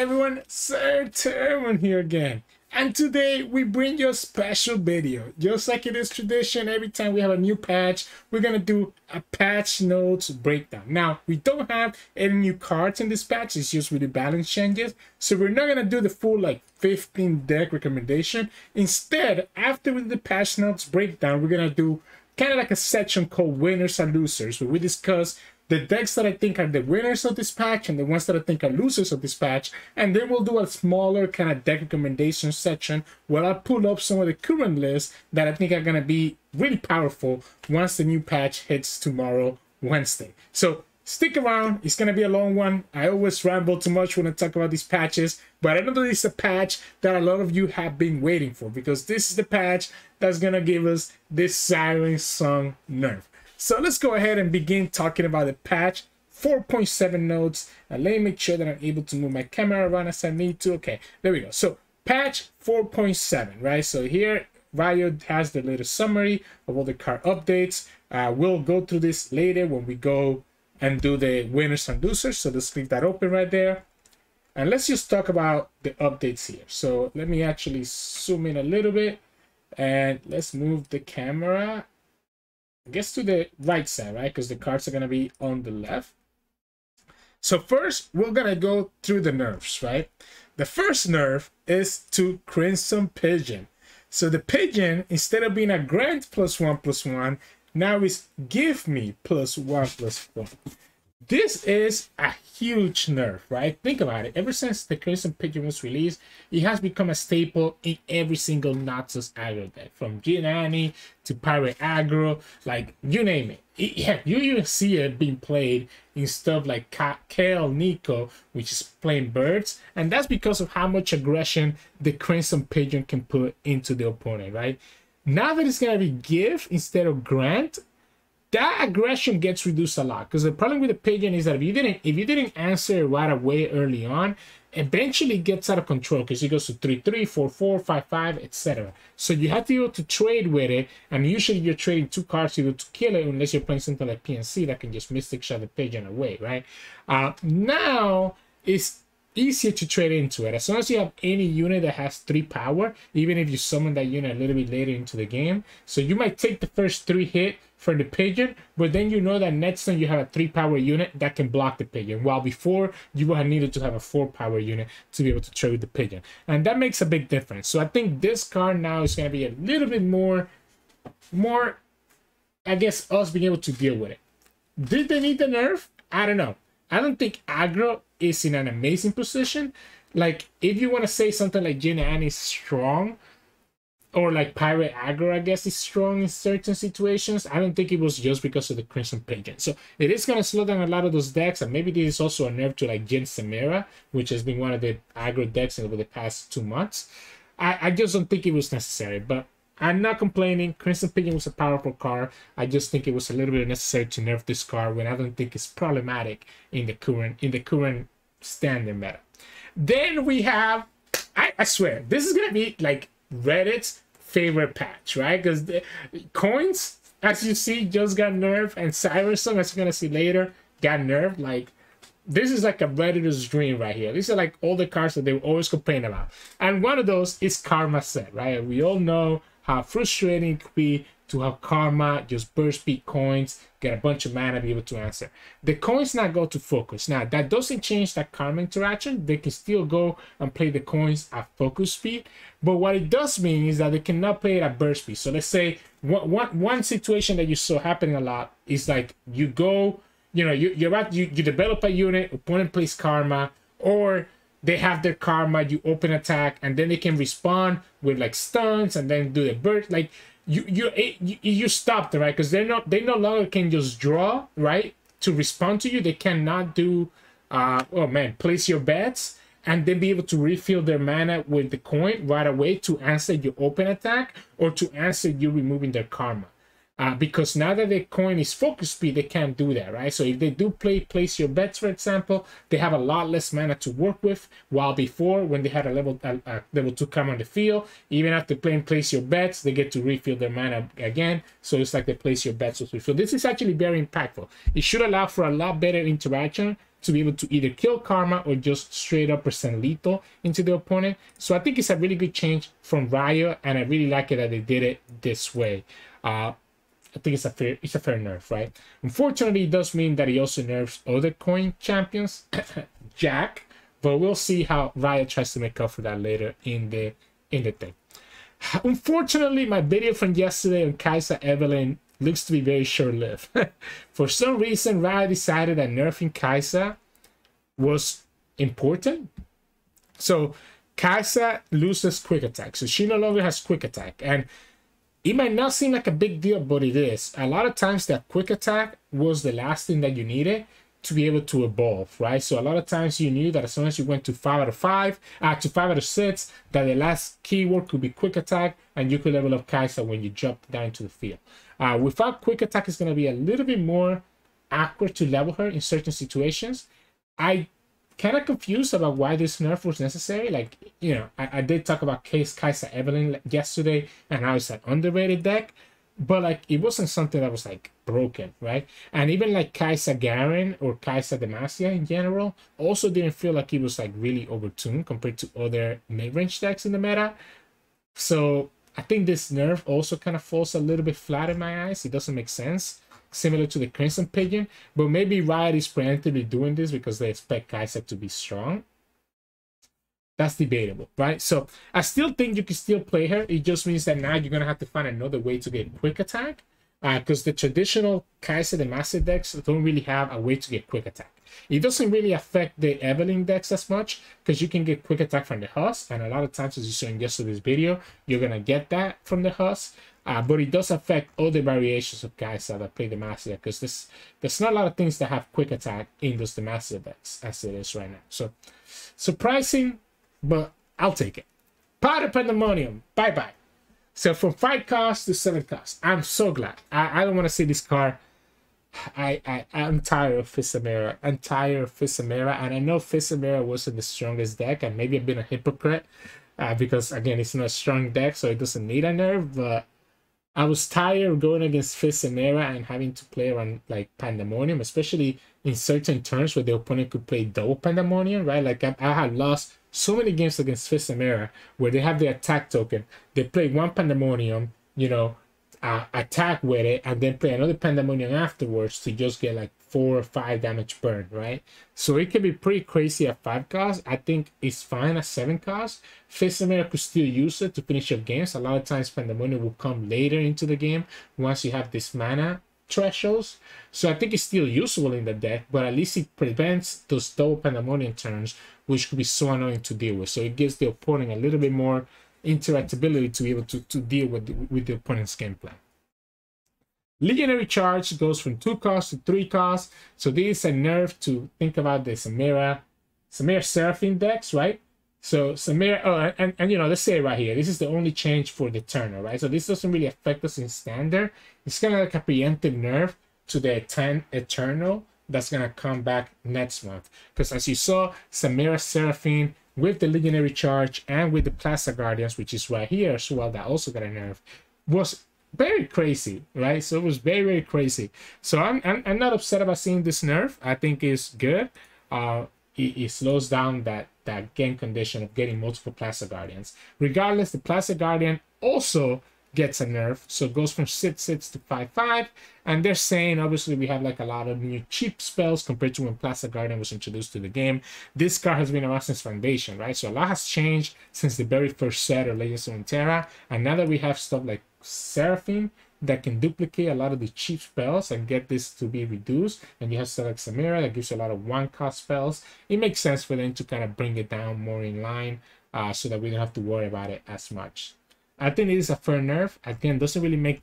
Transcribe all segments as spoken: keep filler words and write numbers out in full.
everyone, Sir Terman here again, and today we bring you a special video. Just like it is tradition, every time we have a new patch, we're gonna do a patch notes breakdown. Now, we don't have any new cards in this patch, it's just with the balance changes, so we're not gonna do the full like fifteen deck recommendation. Instead, after with the patch notes breakdown, we're gonna do kind of like a section called winners and losers, where we discuss the decks that I think are the winners of this patch and the ones that I think are losers of this patch. And then we'll do a smaller kind of deck recommendation section where I pull up some of the current lists that I think are going to be really powerful once the new patch hits tomorrow, Wednesday. So stick around. It's going to be a long one. I always ramble too much when I talk about these patches, but I know that it's a patch that a lot of you have been waiting for, because this is the patch that's going to give us this Siren Song nerf. So let's go ahead and begin talking about the patch. four point seven notes. And let me make sure that I'm able to move my camera around as I need to. Okay, there we go. So patch four point seven, right? So here, Riot has the latest summary of all the card updates. Uh, we'll go through this later when we go and do the winners and losers. So let's leave that open right there. And let's just talk about the updates here. So let me actually zoom in a little bit. And let's move the camera, I guess, to the right side, right? Because the cards are going to be on the left. So first, we're going to go through the nerfs, right? The first nerf is to Crimson Pigeon. So the Pigeon, instead of being a grant plus one plus one, now is give me plus one plus one. This is a huge nerf, right? Think about it. Ever since the Crimson Pigeon was released, it has become a staple in every single Noxus aggro deck, from Jin Annie to Pirate Aggro, like you name it. it yeah, you even see it being played in stuff like Kale Nico, which is playing birds, and that's because of how much aggression the Crimson Pigeon can put into the opponent, right? Now that it's gonna be give instead of grant, that aggression gets reduced a lot, because the problem with the Pigeon is that if you didn't if you didn't answer right away early on, eventually it gets out of control, because it goes to three three, four four, five five, et cetera. So you have to be able to trade with it, and usually you're trading two cards either to kill it, unless you're playing something like P N C that can just Mystic Shot the Pigeon away, right? Uh, now it's easier to trade into it. As long as you have any unit that has three power, even if you summon that unit a little bit later into the game. So you might take the first three hit for the Pigeon, but then you know that next time you have a three power unit that can block the Pigeon, while before you would have needed to have a four power unit to be able to trade with the Pigeon, and that makes a big difference. So I think this card now is going to be a little bit more more I guess us being able to deal with it. Did they need the nerf? I don't know. I don't think aggro is in an amazing position. Like, if you want to say something like Jin Annie is strong, or like Pirate Aggro, I guess, is strong in certain situations, I don't think it was just because of the Crimson Pigeon. So it is going to slow down a lot of those decks, and maybe this is also a nerf to like Jin Samira, which has been one of the aggro decks over the past two months. I, I just don't think it was necessary, but I'm not complaining. Crimson Pigeon was a powerful card. I just think it was a little bit necessary to nerf this card when I don't think it's problematic in the current in the current standard meta. Then we have, I, I swear, this is gonna be like Reddit's favorite patch, right? Because the coins, as you see, just got nerfed, and Siren Song, as you're gonna see later, got nerfed. Like, this is like a Redditor's dream right here. These are like all the cards that they always complain about, and one of those is Karma Set, right? We all know how frustrating it could be to have Karma just burst beat coins, get a bunch of mana, be able to answer. The coins now go to focus. Now, that doesn't change that Karma interaction. They can still go and play the coins at focus speed. But what it does mean is that they cannot play it at burst speed. So let's say one, one, one situation that you saw happening a lot is like you go, you know, you, you're at, you, you develop a unit, opponent plays Karma, or they have their Karma, you open attack, and then they can respond with like stuns and then do the burst. Like you you it, you, you stopped, right? Because they're not they no longer can just draw, right, to respond to you. They cannot do uh oh man, place your bets and then be able to refill their mana with the coin right away to answer your open attack or to answer you removing their Karma. Uh, because now that the coin is focus speed, they can't do that, right? So if they do play place your bets, for example, they have a lot less mana to work with, while before, when they had a level a, a level two come on the field, even after playing place your bets, they get to refill their mana again. So it's like they place your bets with refill. This is actually very impactful. It should allow for a lot better interaction to be able to either kill Karma or just straight up percent lethal into the opponent. So I think it's a really good change from Riot, and I really like it that they did it this way. Uh, I think it's a fair, it's a fair nerf, right? Unfortunately, it does mean that he also nerfs other coin champions, Jack, but we'll see how Riot tries to make up for that later in the in the thing. Unfortunately, my video from yesterday on Kai'Sa Evelynn looks to be very short-lived. For some reason, Riot decided that nerfing Kai'Sa was important. So Kai'Sa loses quick attack, so she no longer has quick attack, and it might not seem like a big deal, but it is. A lot of times that quick attack was the last thing that you needed to be able to evolve, right? So a lot of times you knew that as soon as you went to five out of five, uh, to five out of six, that the last keyword could be quick attack, and you could level up Kai'Sa when you jumped down to the field. Uh, without quick attack, it's going to be a little bit more awkward to level her in certain situations. I kind of confused about why this nerf was necessary. Like, you know, I, I did talk about Case Kai'Sa Evelynn yesterday and how it's an underrated deck, but like it wasn't something that was like broken, right? And even like Kai'Sa Garen or Kai'Sa Demacia in general also didn't feel like it was like really overtuned compared to other mid-range decks in the meta. So I think this nerf also kind of falls a little bit flat in my eyes. It doesn't make sense. Similar to the Crimson Pigeon, but maybe Riot is preemptively doing this because they expect Kai'Sa to be strong. That's debatable, right? So I still think you can still play her. It just means that now you're going to have to find another way to get quick attack, because uh, the traditional Kai'Sa the Master decks don't really have a way to get quick attack. It doesn't really affect the Evelynn decks as much because you can get quick attack from the Hush, and a lot of times, as you saw in yesterday's video, you're going to get that from the Hush. Uh, but it does affect other variations of Kai'Sa that play the Demacia, because this, there's not a lot of things that have quick attack in those Demacia decks as it is right now. So, surprising, but I'll take it. Pirate of Pandemonium, bye-bye. So, from five costs to seven costs. I'm so glad. I, I don't want to see this card. I, I, I'm tired of Fizz Samira. I'm tired of Fizz Samira, and I know Fizz Samira wasn't the strongest deck, and maybe I've been a hypocrite, uh, because, again, it's not a strong deck, so it doesn't need a nerf, but I was tired of going against Fizz Samira and having to play around like Pandemonium, especially in certain turns where the opponent could play double Pandemonium, right? Like I, I had lost so many games against Fizz Samira where they have the attack token, they play one Pandemonium, you know, uh, attack with it, and then play another Pandemonium afterwards to just get like four or five damage burn, right? So it can be pretty crazy at five costs. I think it's fine at seven costs. Fizz Samira could still use it to finish your games. A lot of times Pandemonium will come later into the game once you have this mana thresholds. So I think it's still useful in the deck, but at least it prevents those double Pandemonium turns, which could be so annoying to deal with. So it gives the opponent a little bit more interactability to be able to, to deal with the, with the opponent's game plan. Legionary Charge goes from two costs to three costs. So this is a nerf to think about the Samira, Samira Seraphine decks, right? So Samira, oh, and, and you know, let's say right here, this is the only change for the Turner, right? So this doesn't really affect us in standard. It's kind of like a preemptive nerf to the ten Eternal that's going to come back next month. Because as you saw, Samira Seraphine with the Legionary Charge and with the Plaza Guardians, which is right here as well, that also got a nerf, was very crazy, right? So it was very, very crazy. So I'm, I'm, I'm not upset about seeing this nerf. I think it's good. Uh, it, it slows down that, that game condition of getting multiple Plaza Guardians. Regardless, the Plaza Guardian also gets a nerf. So it goes from six six to five five. And they're saying, obviously, we have like a lot of new cheap spells compared to when Plaza Guardian was introduced to the game. This card has been around since Foundation, right? So a lot has changed since the very first set of Legends of Runeterra. And now that we have stuff like Seraphine that can duplicate a lot of the cheap spells and get this to be reduced, and you have stuff like Samira that gives you a lot of one cost spells, it makes sense for them to kind of bring it down more in line, uh, so that we don't have to worry about it as much. I think it is a fair nerf. Again, doesn't really make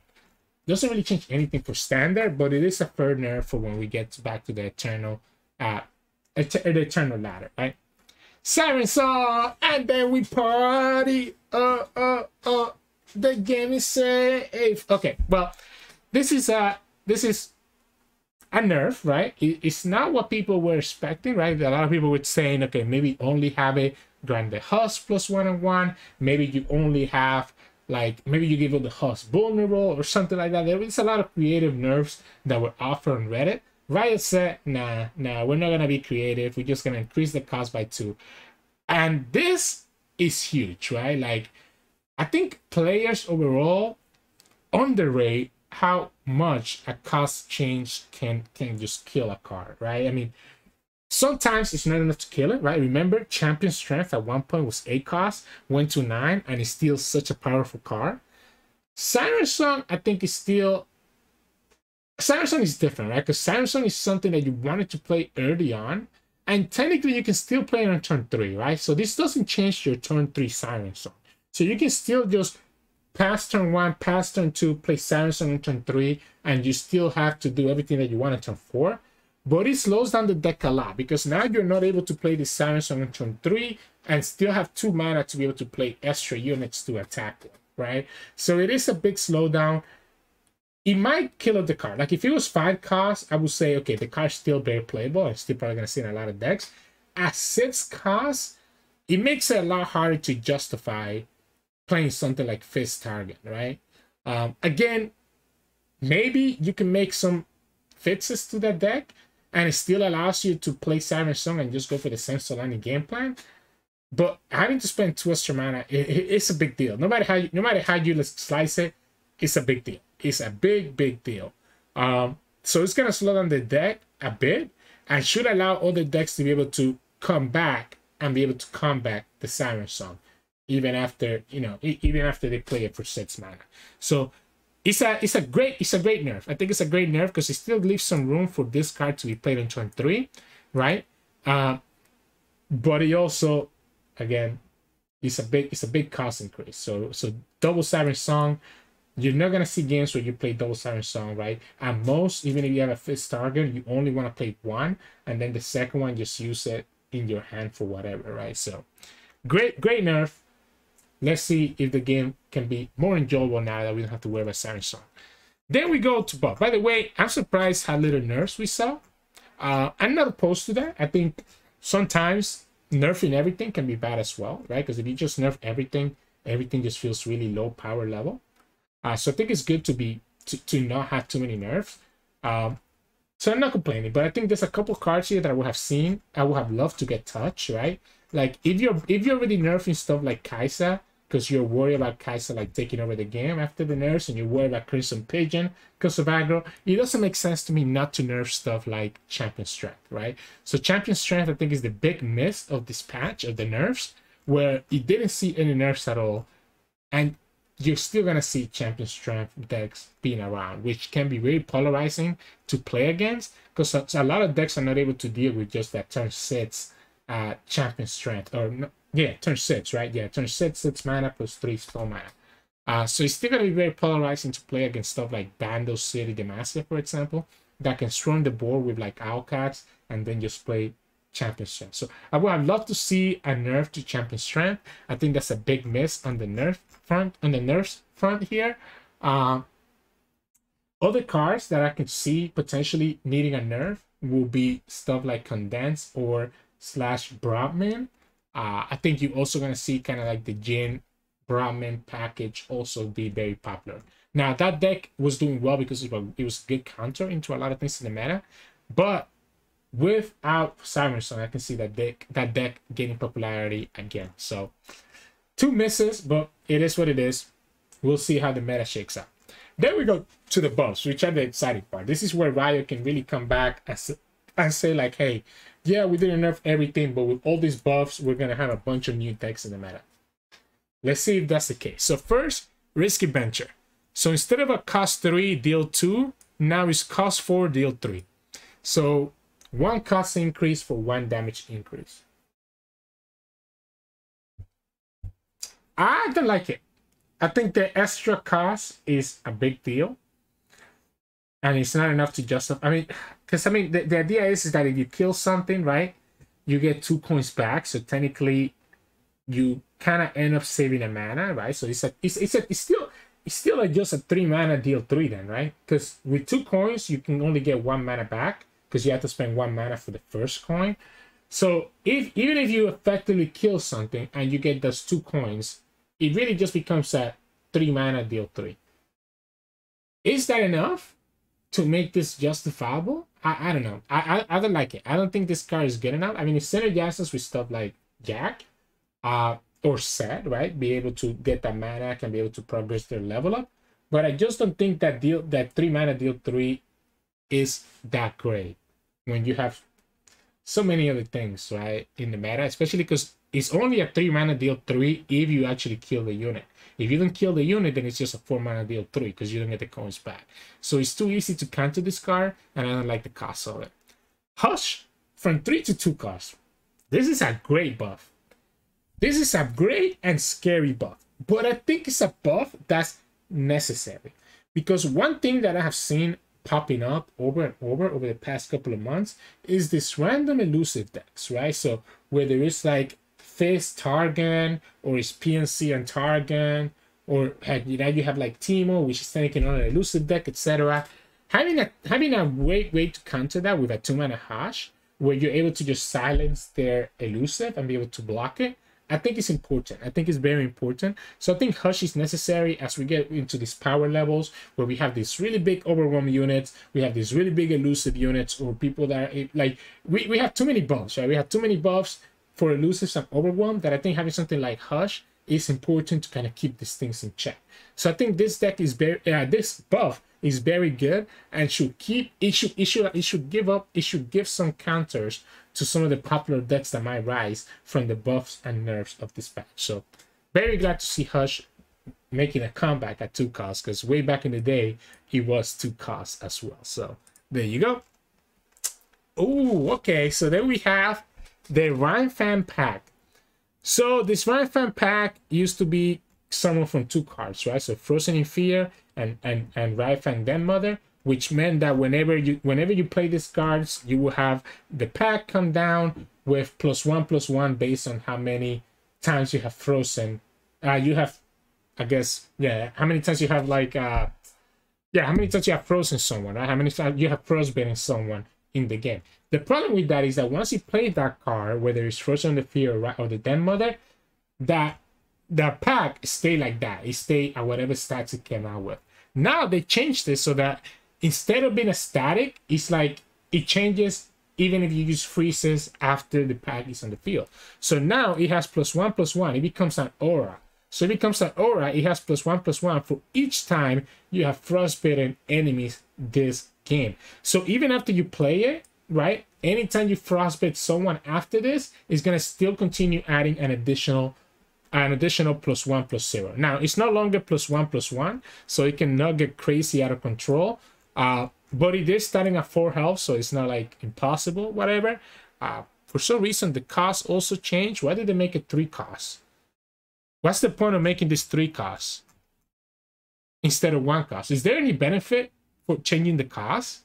doesn't really change anything for standard, but it is a fair nerf for when we get back to the eternal uh et the eternal ladder, right? Siren Song, and then we party. uh uh uh The game is safe. Okay, well, this is a this is a nerf, right? It, it's not what people were expecting, right? A lot of people were saying, okay, maybe only have a grind the Hush plus one on one. Maybe you only have like maybe you give up the Hush vulnerable or something like that. There was a lot of creative nerfs that were offered on Reddit. Riot said, nah, nah, we're not going to be creative. We're just going to increase the cost by two. And this is huge, right? Like, I think players overall underrate how much a cost change can can just kill a card, right? I mean, sometimes it's not enough to kill it, right? Remember, Champion Strength at one point was eight cost, went to nine, and it's still such a powerful card. Siren Song, I think, is still... Siren Song is different, right? Because Siren Song is something that you wanted to play early on, and technically you can still play it on turn three, right? So this doesn't change your turn three Siren Song. So you can still just pass turn one, pass turn two, play Siren Song on turn three, and you still have to do everything that you want on turn four. But it slows down the deck a lot, because now you're not able to play the Siren Song on turn three and still have two mana to be able to play extra units to attack them, right? So it is a big slowdown. It might kill up the card. Like, if it was five cost, I would say, okay, the card's still very playable. I'm still probably going to see in a lot of decks. At six cost, it makes it a lot harder to justify playing something like Fist Targon, right? Um, again, maybe you can make some fixes to that deck, and it still allows you to play Siren Song and just go for the Sensolani game plan. But having to spend two extra mana, it, it, it's a big deal. No matter how you, no matter how you slice it, it's a big deal. It's a big, big deal. Um, so it's going to slow down the deck a bit and should allow other decks to be able to come back and be able to combat the Siren Song, even after, you know, even after they play it for six mana. So it's a, it's a great, it's a great nerf. I think it's a great nerf because it still leaves some room for this card to be played on turn three, right? Uh, but it also, again, it's a big, it's a big cost increase. So, so double Siren Song. You're not going to see games where you play double Siren Song, right? At most, even if you have a Fist Targon, you only want to play one, and then the second one, just use it in your hand for whatever, right? So, great, great nerf. Let's see if the game can be more enjoyable now that we don't have to worry about Siren Song. Then we go to buff. By the way, I'm surprised how little nerfs we saw. Uh, I'm not opposed to that. I think sometimes nerfing everything can be bad as well, right? Because if you just nerf everything, everything just feels really low power level. Uh, so I think it's good to be to, to not have too many nerfs. Um, so I'm not complaining, but I think there's a couple cards here that I would have seen, I would have loved to get touched, right? Like if you're if you're already nerfing stuff like Kai'Sa, because you're worried about Kai'Sa like taking over the game after the nerfs, and you're worried about Crimson Pigeon because of aggro, it doesn't make sense to me not to nerf stuff like Champion Strength, right? So Champion Strength I think is the big miss of this patch of the nerfs, where it didn't see any nerfs at all, and you're still going to see Champion Strength decks being around, which can be really polarizing to play against, because a lot of decks are not able to deal with just that turn six uh, Champion Strength, or no, yeah, turn six, right? Yeah, turn six, six mana plus three spell mana. Uh, so it's still going to be very polarizing to play against stuff like Bando City, Demacia, for example, that can swarm the board with like Owlcats and then just play Champion Strength. So I would love to see a nerf to Champion Strength. I think that's a big miss on the nerf front, on the nerfs front here. Uh, other cards that I can see potentially needing a nerf will be stuff like Condense or slash Broadman. Uh, I think you're also gonna see kind of like the Jin Broadman package also be very popular. Now that deck was doing well because it was, it was good counter into a lot of things in the meta, but without Siren Song, I can see that deck that deck gaining popularity again. So two misses, but it is what it is. We'll see how the meta shakes out. Then we go to the buffs, which are the exciting part. This is where Riot can really come back and, and say like, hey, yeah, we didn't nerf everything, but with all these buffs, we're gonna have a bunch of new decks in the meta. Let's see if that's the case. So first, Risky Venture. So instead of a cost three deal two, now it's cost four deal three. So one cost increase for one damage increase. I don't like it. I think the extra cost is a big deal, and it's not enough to justify. I mean, because I mean the, the idea is, is that if you kill something, right, you get two coins back. So technically, you kind of end up saving a mana, right? So it's a, it's it's a, it's still it's still like just a three mana deal three then, right? Because with two coins, you can only get one mana back, because you have to spend one mana for the first coin. So if even if you effectively kill something and you get those two coins, it really just becomes a three mana deal three. Is that enough? to make this justifiable. I, I don't know. I, I I don't like it. I don't think this card is good enough. I mean, if synergizes with stuff like Jack uh, or Set, right, be able to get that mana, can be able to progress their level up. But I just don't think that deal that three mana deal three is that great when you have so many other things, right, in the meta, especially because it's only a three mana deal three if you actually kill the unit. If you don't kill the unit, then it's just a four mana deal three because you don't get the coins back. So it's too easy to counter this card, and I don't like the cost of it. Hush from three to two cost. This is a great buff. This is a great and scary buff, but I think it's a buff that's necessary, because one thing that I have seen popping up over and over over the past couple of months is this random elusive decks, right? So where there is like Fist Targon, or it's P N C and Targon, or you know, you have like Teemo, which is taking on an elusive deck, et cetera. Having a having a way way to counter that with a two mana Hush, where you're able to just silence their elusive and be able to block it, I think it's important. I think it's very important. So I think Hush is necessary as we get into these power levels where we have these really big overwhelm units, we have these really big elusive units, or people that are like we we have too many buffs, right? We have too many buffs for elusives and overwhelm, that I think having something like Hush is important to kind of keep these things in check. So I think this deck is very, uh, this buff is very good and should keep, it should, it should, it should give up, it should give some counters to some of the popular decks that might rise from the buffs and nerfs of this patch. So very glad to see Hush making a comeback at two costs, because way back in the day, he was two costs as well. So there you go. Oh, okay. So then we have the Rhyme Fanpack. So this Rhyme Fanpack used to be someone from two cards, right? So Frozen in Fear and and and Rhyme Fan Grandmother, which meant that whenever you whenever you play these cards, you will have the pack come down with plus one plus one based on how many times you have frozen. Uh, you have, I guess, yeah. How many times you have like, uh, yeah, how many times you have frozen someone, right? How many times you have frostbitten someone in the game. The problem with that is that once you play that card, whether it's Frozen the Fear or, or the Den Mother, that the pack stay like that. It stay at whatever stats it came out with. Now they changed this so that instead of being a static, it's like it changes even if you use freezes after the pack is on the field. So now it has plus one plus one. It becomes an aura. So it becomes an aura. It has plus one plus one for each time you have frostbitten enemies this game. So even after you play it, right, anytime you frostbite someone after this, it's gonna still continue adding an additional an additional plus one plus zero. Now it's no longer plus one plus one, so it cannot get crazy out of control, uh but it is starting at four health, so it's not like impossible, whatever. Uh for some reason the cost also changed. Why did they make it three costs? What's the point of making this three costs instead of one cost? Is there any benefit for changing the cost?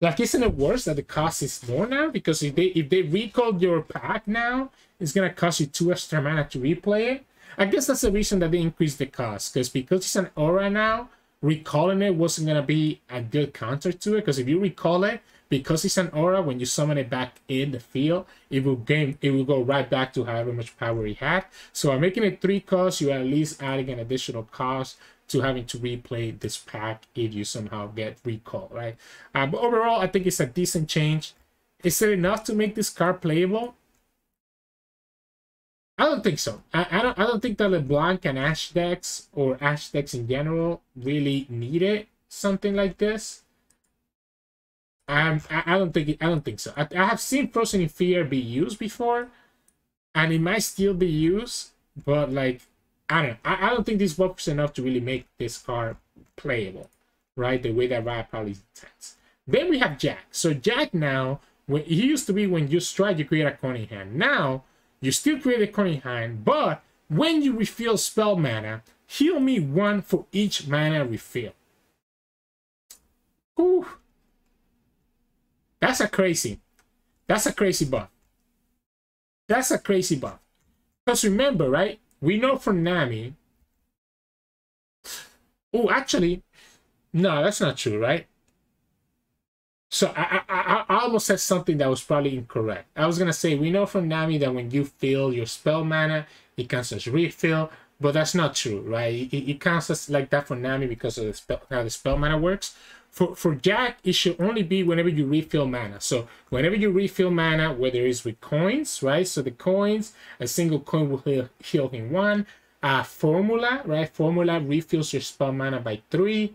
Like, isn't it worse that the cost is more now? Because if they if they recall your pack now, it's gonna cost you two extra mana to replay it. I guess that's the reason that they increased the cost, because because it's an aura now, recalling it wasn't gonna be a good counter to it. Because if you recall it, because it's an aura, when you summon it back in the field, it will gain, it will go right back to however much power it had. So by making it three costs, you are at least adding an additional cost to having to replay this pack if you somehow get recalled, right? Uh, but overall, I think it's a decent change. Is it enough to make this card playable? I don't think so. I, I don't. I don't think that LeBlanc and Ash decks, or Ash decks in general, really needed something like this. Um, I, I don't think. It, I don't think so. I, I have seen Frozen in Fear be used before, and it might still be used, but like, I don't know. I, I don't think this buff is enough to really make this card playable, right? The way that Riot probably intends. Then we have Jack. So Jack now, when he used to be when you strike, you create a coin in hand. Now, you still create a coin in hand, but when you refill spell mana, heal me one for each mana refill. Ooh. That's a crazy. That's a crazy buff. That's a crazy buff. Because remember, right? We know from Nami. Oh, actually, no, that's not true, right? So I, I, I almost said something that was probably incorrect. I was gonna say we know from Nami that when you fill your spell mana, it cancels refill. But that's not true, right? It, it counts as like that for Nami because of the spell, how the spell mana works. For, for Jack, it should only be whenever you refill mana. So whenever you refill mana, whether it's with coins, right? So the coins, a single coin will heal, heal him one. Uh, formula, right? Formula refills your spell mana by three.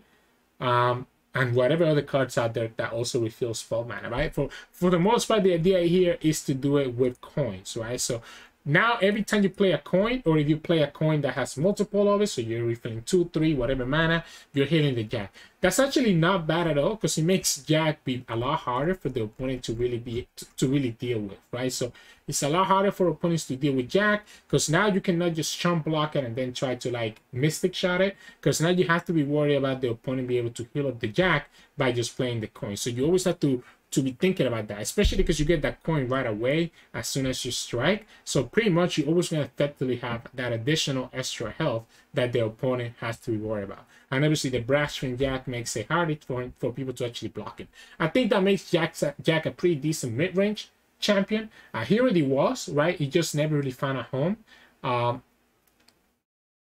Um, and whatever other cards out there that also refill spell mana, right? For, for the most part, the idea here is to do it with coins, right? So now every time you play a coin, or if you play a coin that has multiple of it, so you're refilling two, three, whatever mana, you're hitting the Jack. That's actually not bad at all because it makes Jack be a lot harder for the opponent to really be to, to really deal with, right? So it's a lot harder for opponents to deal with Jack because now you cannot just chump block it and then try to like mystic shot it, because now you have to be worried about the opponent being able to heal up the Jack by just playing the coin. So you always have to to be thinking about that, especially because you get that coin right away as soon as you strike. So pretty much you're always going to effectively have that additional extra health that the opponent has to be worried about. And obviously the brass from Jack makes it harder for, for people to actually block it. I think that makes Jack, Jack a pretty decent mid-range champion. Uh, he already was, right? He just never really found a home. Um,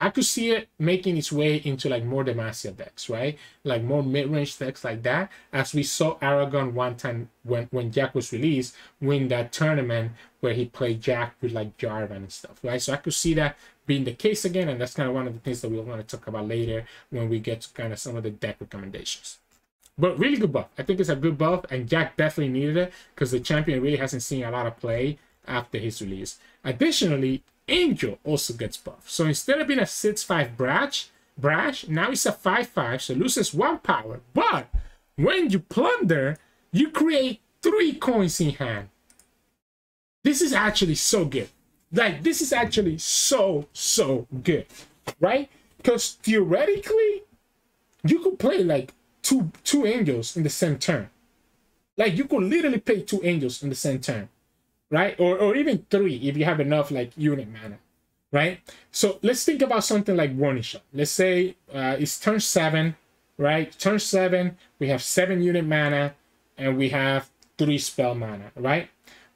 I could see it making its way into like more Demacia decks, right? Like more mid-range decks like that, as we saw Aragon one time when, when Jack was released win that tournament where he played Jack with like Jarvan and stuff, right? So I could see that being the case again, and that's kind of one of the things that we'll want to talk about later when we get to kind of some of the deck recommendations. But really good buff. I think it's a good buff, and Jack definitely needed it because the champion really hasn't seen a lot of play after his release. Additionally, Angel also gets buffed. So instead of being a six five brash, brash, now it's a five five, so loses one power. But when you plunder, you create three coins in hand. This is actually so good. Like, this is actually so, so good, right? Because theoretically, you could play like two, two angels in the same turn. Like, you could literally play two angels in the same turn. Right? Or, or even three if you have enough like unit mana, right? So let's think about something like Warning Shot. Let's say uh, it's turn seven, right? Turn seven, we have seven unit mana and we have three spell mana, right?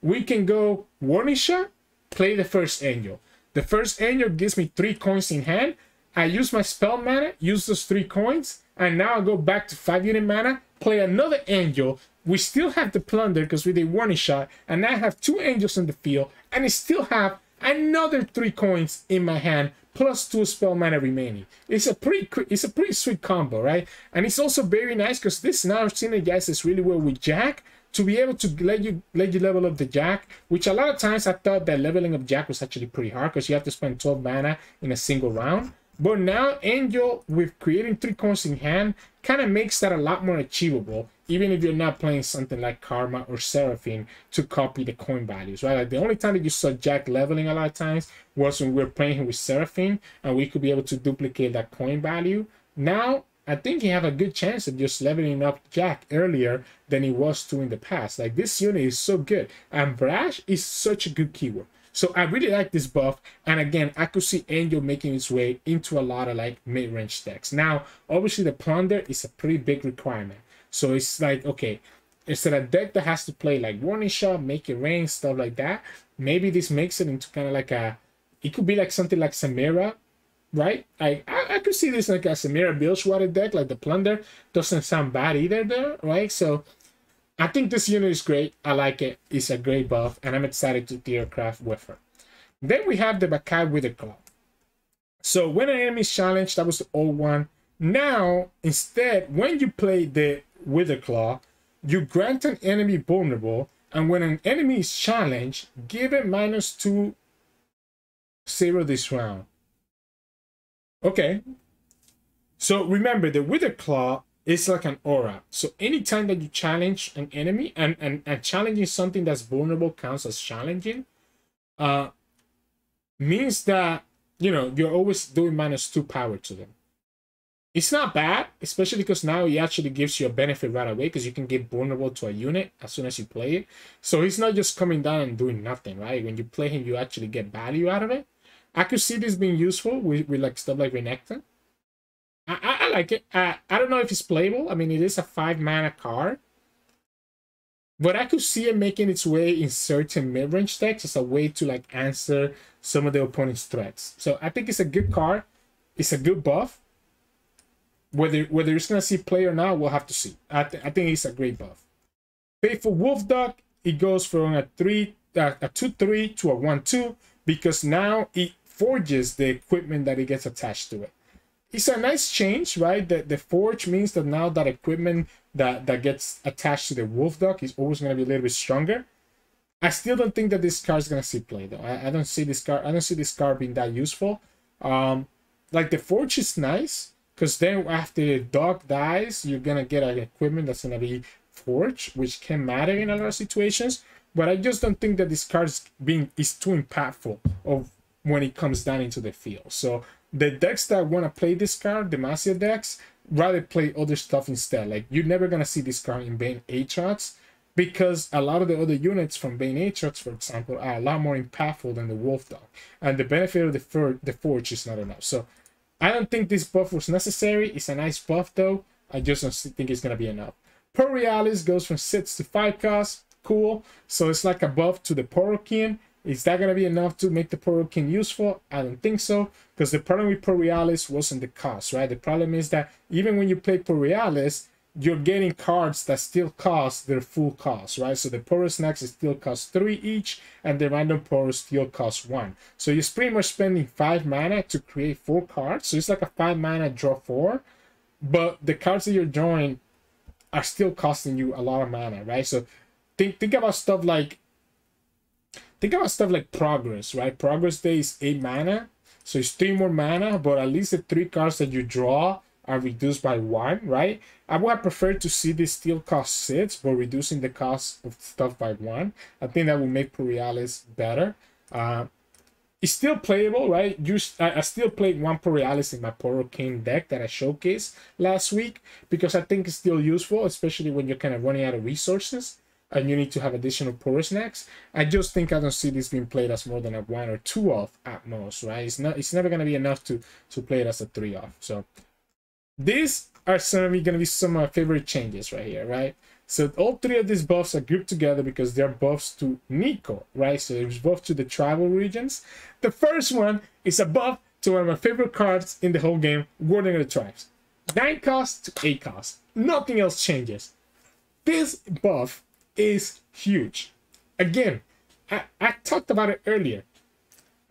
We can go Warning Shot, play the first angel. The first angel gives me three coins in hand. I use my spell mana, use those three coins, and now I go back to five unit mana, play another angel. We still have the plunder because we did Warning Shot, and I have two angels in the field, and I still have another three coins in my hand plus two spell mana remaining. It's a pretty it's a pretty sweet combo, right? And it's also very nice because this now synergizes really well with Jack to be able to let you let you level up the Jack, which a lot of times I thought that leveling up Jack was actually pretty hard because you have to spend twelve mana in a single round. But now Angel, with creating three coins in hand, kind of makes that a lot more achievable, even if you're not playing something like Karma or Seraphine to copy the coin values, right? Like the only time that you saw Jack leveling a lot of times was when we were playing him with Seraphine, and we could be able to duplicate that coin value. Now, I think you have a good chance of just leveling up Jack earlier than he was to in the past. Like, this unit is so good, and Brash is such a good keyword. So I really like this buff, and again, I could see Angel making its way into a lot of like mid-range decks. Now, obviously the Plunder is a pretty big requirement. So it's like, okay, instead of a deck that has to play like Warning Shot, Make It Rain, stuff like that, maybe this makes it into kind of like a, it could be like something like Samira, right? Like, I, I could see this like a Samira Bilgewater deck, like the Plunder doesn't sound bad either there, right? So I think this unit is great. I like it. It's a great buff, and I'm excited to theorcraft with her. Then we have the Bakai with the Claw. So when an enemy is challenged, that was the old one. Now, instead, when you play the Wither Claw, you grant an enemy vulnerable, and when an enemy is challenged, give it minus two zero this round. Okay. So remember, the Wither Claw, it's like an aura. So anytime that you challenge an enemy, and, and, and challenging something that's vulnerable counts as challenging, uh, means that, you know, you're always doing minus two power to them. It's not bad, especially because now it actually gives you a benefit right away because you can get vulnerable to a unit as soon as you play it. So he's not just coming down and doing nothing, right? When you play him, you actually get value out of it. I could see this being useful with, with like stuff like Renekton. I, I like it. I, I don't know if it's playable. I mean, it is a five mana card. But I could see it making its way in certain mid-range decks as a way to like answer some of the opponent's threats. So I think it's a good card. It's a good buff. Whether whether it's gonna see play or not, we'll have to see. I th I think it's a great buff. Faithful Wolf Dog, it goes from a three uh, a two three to a one two because now it forges the equipment that it gets attached to it. It's a nice change, right? The the forge means that now that equipment that that gets attached to the wolf dog is always going to be a little bit stronger. I still don't think that this card is going to see play though. I, I don't see this card. I don't see this card being that useful. Um, like the forge is nice because then after the dog dies, you're gonna get an equipment that's gonna be forged, which can matter in a lot of situations. But I just don't think that this card is being is too impactful of when it comes down into the field. So the decks that want to play this card, the Demacia decks, rather play other stuff instead. Like, you're never going to see this card in Vayne Aatrox because a lot of the other units from Vayne Aatrox, for example, are a lot more impactful than the Wolf Dog. And the benefit of the, for the Forge is not enough. So, I don't think this buff was necessary. It's a nice buff, though. I just don't think it's going to be enough. Pearl Realis goes from six to five cost. Cool. So, it's like a buff to the Poro King. Is that going to be enough to make the Poro King useful? I don't think so, because the problem with Pearl Realis wasn't the cost, right? The problem is that even when you play Pearl Realis, you're getting cards that still cost their full cost, right? So the Poro Snacks still cost three each, and the Random Poro still costs one. So you're pretty much spending five mana to create four cards. So it's like a five mana draw four, but the cards that you're drawing are still costing you a lot of mana, right? So think, think about stuff like Think about stuff like Progress, right? Progress Day is eight mana, so it's three more mana, but at least the three cards that you draw are reduced by one, right? I would have preferred to see this still cost six, but reducing the cost of stuff by one. I think that would make Pearl Realis better. Uh, it's still playable, right? You, I, I still played one Pearl Realis in my Poro King deck that I showcased last week because I think it's still useful, especially when you're kind of running out of resources and you need to have additional Poro Snacks. I just think I don't see this being played as more than a one or two off at most, right? It's not. It's never going to be enough to, to play it as a three off. So these are certainly going to be some of my favorite changes right here, right? So all three of these buffs are grouped together because they're buffs to Nico, right? So it's buff to the tribal regions. The first one is a buff to one of my favorite cards in the whole game, Warden of the Tribes. Nine cost to eight cost. Nothing else changes. This buff is huge. Again, I, I talked about it earlier.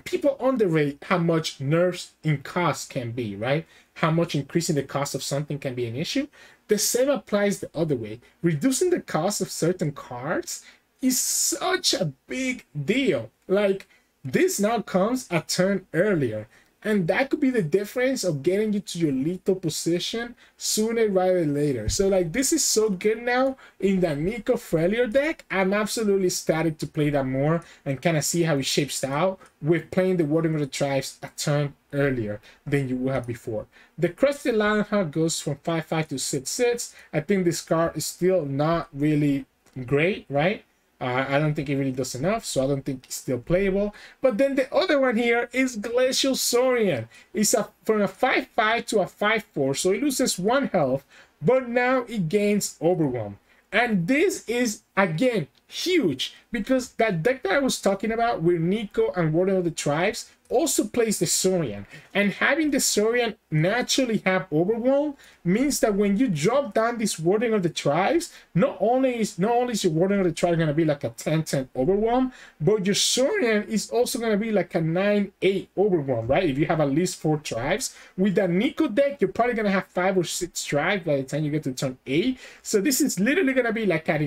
People underrate how much nerfs in cost can be, right? How much increasing the cost of something can be an issue. The same applies the other way. Reducing the cost of certain cards is such a big deal. Like, this now comes a turn earlier, and that could be the difference of getting you to your lethal position sooner rather than later. So, like, this is so good now in that Nico Freljord deck. I'm absolutely starting to play that more and kind of see how it shapes out with playing the Warden of the Tribes a turn earlier than you would have before. The Crested Lionheart goes from five five to six six. I think this card is still not really great, right? Uh, I don't think it really does enough, so I don't think it's still playable. But then the other one here is Glacial Saurian. It's a, from a five five to a five four, so it loses one health, but now it gains Overwhelm. And this is, again, huge, because that deck that I was talking about with Nico and Warden of the Tribes also plays the Saurian. And having the Saurian naturally have Overwhelm means that when you drop down this Warden of the Tribes, not only is not only is your Warden of the Tribes going to be like a ten ten Overwhelm, but your Saurian is also going to be like a nine eight Overwhelm, right? If you have at least four tribes. With that Nico deck, you're probably going to have five or six tribes by the time you get to turn eight. So this is literally going to be like an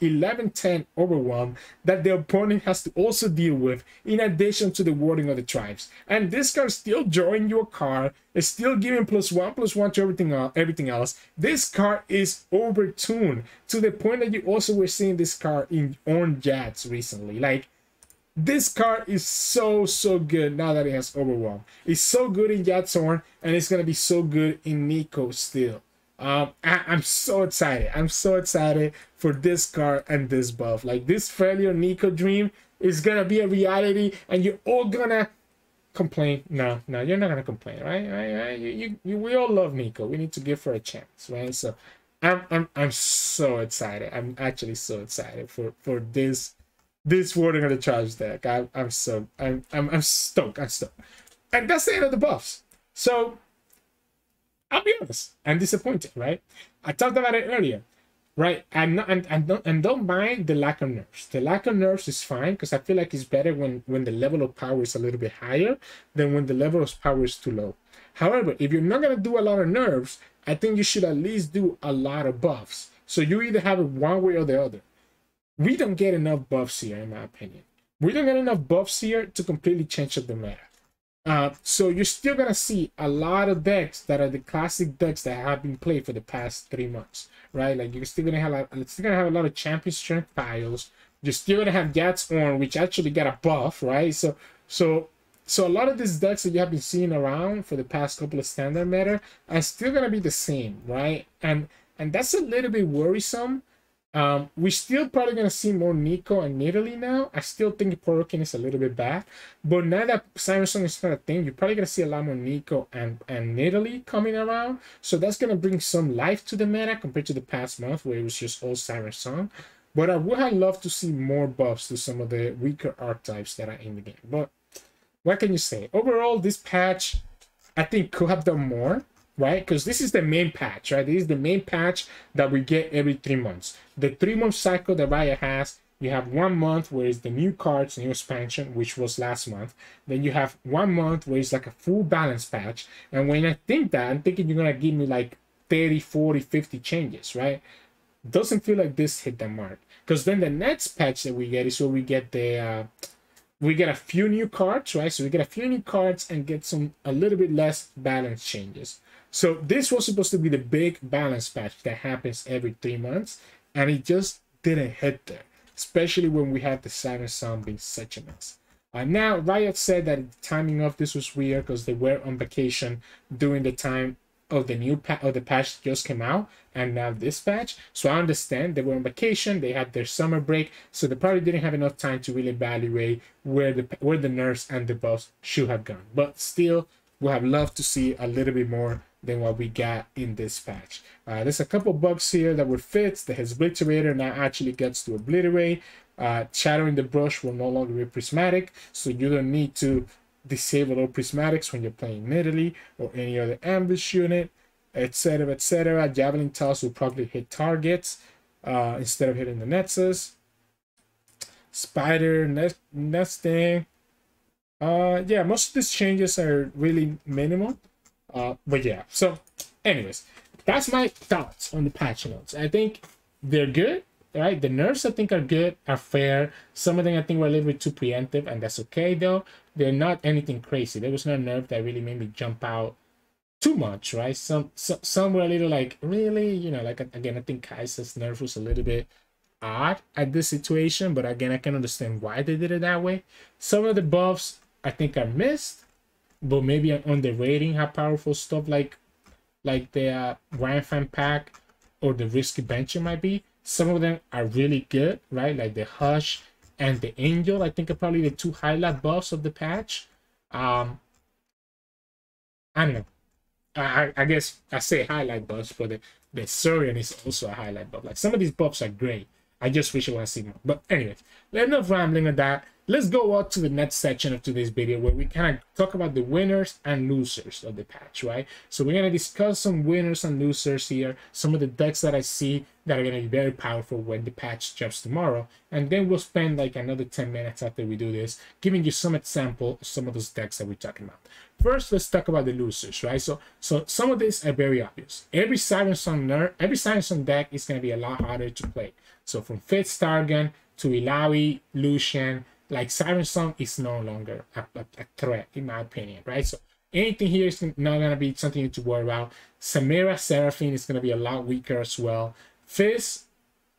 eleven ten Overwhelm that the opponent has to also deal with in addition to the Warden of the Tribes. And this card still drawing you a card, is still giving plus one plus one to everything else, everything else. This card is overtuned to the point that you also were seeing this card in Orange Jax recently. Like, this card is so so good now that it has Overwhelm. It's so good in Jax Horn, and it's gonna be so good in Nico still. Um, I, I'm so excited. I'm so excited for this card and this buff. Like, this failure Nico dream is gonna be a reality, and you're all gonna complain. No, no, you're not gonna complain, right? Right, right? You, you, you, we all love Nico. We need to give her a chance, right? So I'm I'm I'm so excited. I'm actually so excited for for this this Warden of the Tribes deck. I, I'm so I'm I'm I'm stoked. I'm stoked. And that's the end of the buffs. So I'll be honest, I'm disappointed, right? I talked about it earlier, right? I'm not, and and don't and don't mind the lack of nerfs. The lack of nerfs is fine because I feel like it's better when when the level of power is a little bit higher than when the level of power is too low. However, if you're not gonna do a lot of nerfs, I think you should at least do a lot of buffs. So you either have it one way or the other. We don't get enough buffs here, in my opinion. We don't get enough buffs here to completely change up the meta. Uh, so you're still going to see a lot of decks that are the classic decks that have been played for the past three months, right? Like you're still going to have a, it's still going to have a lot of Champion Strength piles. You're still going to have Jax Orn, which actually got a buff, right? So, so. So a lot of these decks that you have been seeing around for the past couple of standard meta are still going to be the same, right? And and that's a little bit worrisome. Um, we're still probably going to see more Nico and Nidalee now. I still think Poro King is a little bit bad. But now that Siren Song is not a thing, you're probably going to see a lot more Nico and, and Nidalee coming around. So that's going to bring some life to the meta compared to the past month where it was just all Siren Song. But I would have loved to see more buffs to some of the weaker archetypes that are in the game. But what can you say? Overall, this patch, I think, could have done more, right? Because this is the main patch, right? This is the main patch that we get every three months. The three-month cycle that Riot has, you have one month where it's the new cards, new expansion, which was last month. Then you have one month where it's like a full balance patch. And when I think that, I'm thinking you're going to give me like thirty, forty, fifty changes, right? Doesn't feel like this hit the mark. Because then the next patch that we get is where we get the... Uh, we get a few new cards, right? So we get a few new cards and get some a little bit less balance changes. So this was supposed to be the big balance patch that happens every three months, and it just didn't hit there, especially when we had the Siren Song being such a mess. And now Riot said that the timing of this was weird because they were on vacation during the time of the new patch, of the patch that just came out, and now this patch. So I understand they were on vacation, they had their summer break, so they probably didn't have enough time to really evaluate where the where the nerfs and the buffs should have gone. But still, we have loved to see a little bit more than what we got in this patch. Uh, there's a couple bugs here that were fixed. The Obliterator now actually gets to obliterate. Uh, Shattering the Brush will no longer be prismatic, so you don't need to disable all prismatics when you're playing Nidalee or any other ambush unit, etc, etc. Javelin Toss will probably hit targets uh instead of hitting the nexus. Spider nest nesting, uh yeah, most of these changes are really minimal, uh but yeah. So anyways, that's my thoughts on the patch notes. I think they're good, right? The nerfs, I think, are good, are fair. Some of them, I think, were a little bit too preemptive, and that's okay, though. They're not anything crazy. There was no nerf that really made me jump out too much, right? Some some, some were a little like, really? You know, like, again, I think Kai'Sa's nerf was a little bit odd at this situation, but again, I can understand why they did it that way. Some of the buffs, I think, are missed, but maybe I'm underrating how powerful stuff like, like the uh, Rhyme Fanpack or the Risky Venture might be. Some of them are really good, right? Like the Hush and the Angel, I think, are probably the two highlight buffs of the patch. Um, I don't know. I, I guess I say highlight buffs, but the, the Surian is also a highlight buff. Like, some of these buffs are great. I just wish I want to see more. But anyway, enough rambling on that. Let's go on to the next section of today's video where we kind of talk about the winners and losers of the patch, right? So we're going to discuss some winners and losers here, some of the decks that I see that are going to be very powerful when the patch drops tomorrow. And then we'll spend like another ten minutes after we do this, giving you some example of some of those decks that we're talking about. First, let's talk about the losers, right? So so some of these are very obvious. Every Siren Song nerf, every Siren Song deck is going to be a lot harder to play. So from Fist Targon to Ilaoi, Lucian, like Siren Song is no longer a, a, a threat, in my opinion, right? So anything here is not going to be something to worry about. Samira Seraphine is going to be a lot weaker as well. Fizz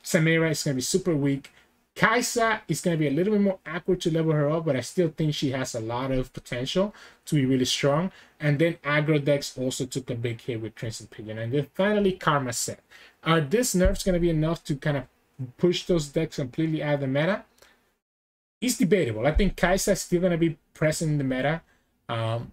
Samira is going to be super weak. Kai'Sa is going to be a little bit more awkward to level her up, but I still think she has a lot of potential to be really strong. And then Aggro decks also took a big hit with Crimson Pigeon. And then finally, Karma Set. Are these nerfs going to be enough to kind of push those decks completely out of the meta? It's debatable. I think Kai'Sa is still going to be present in the meta. Um,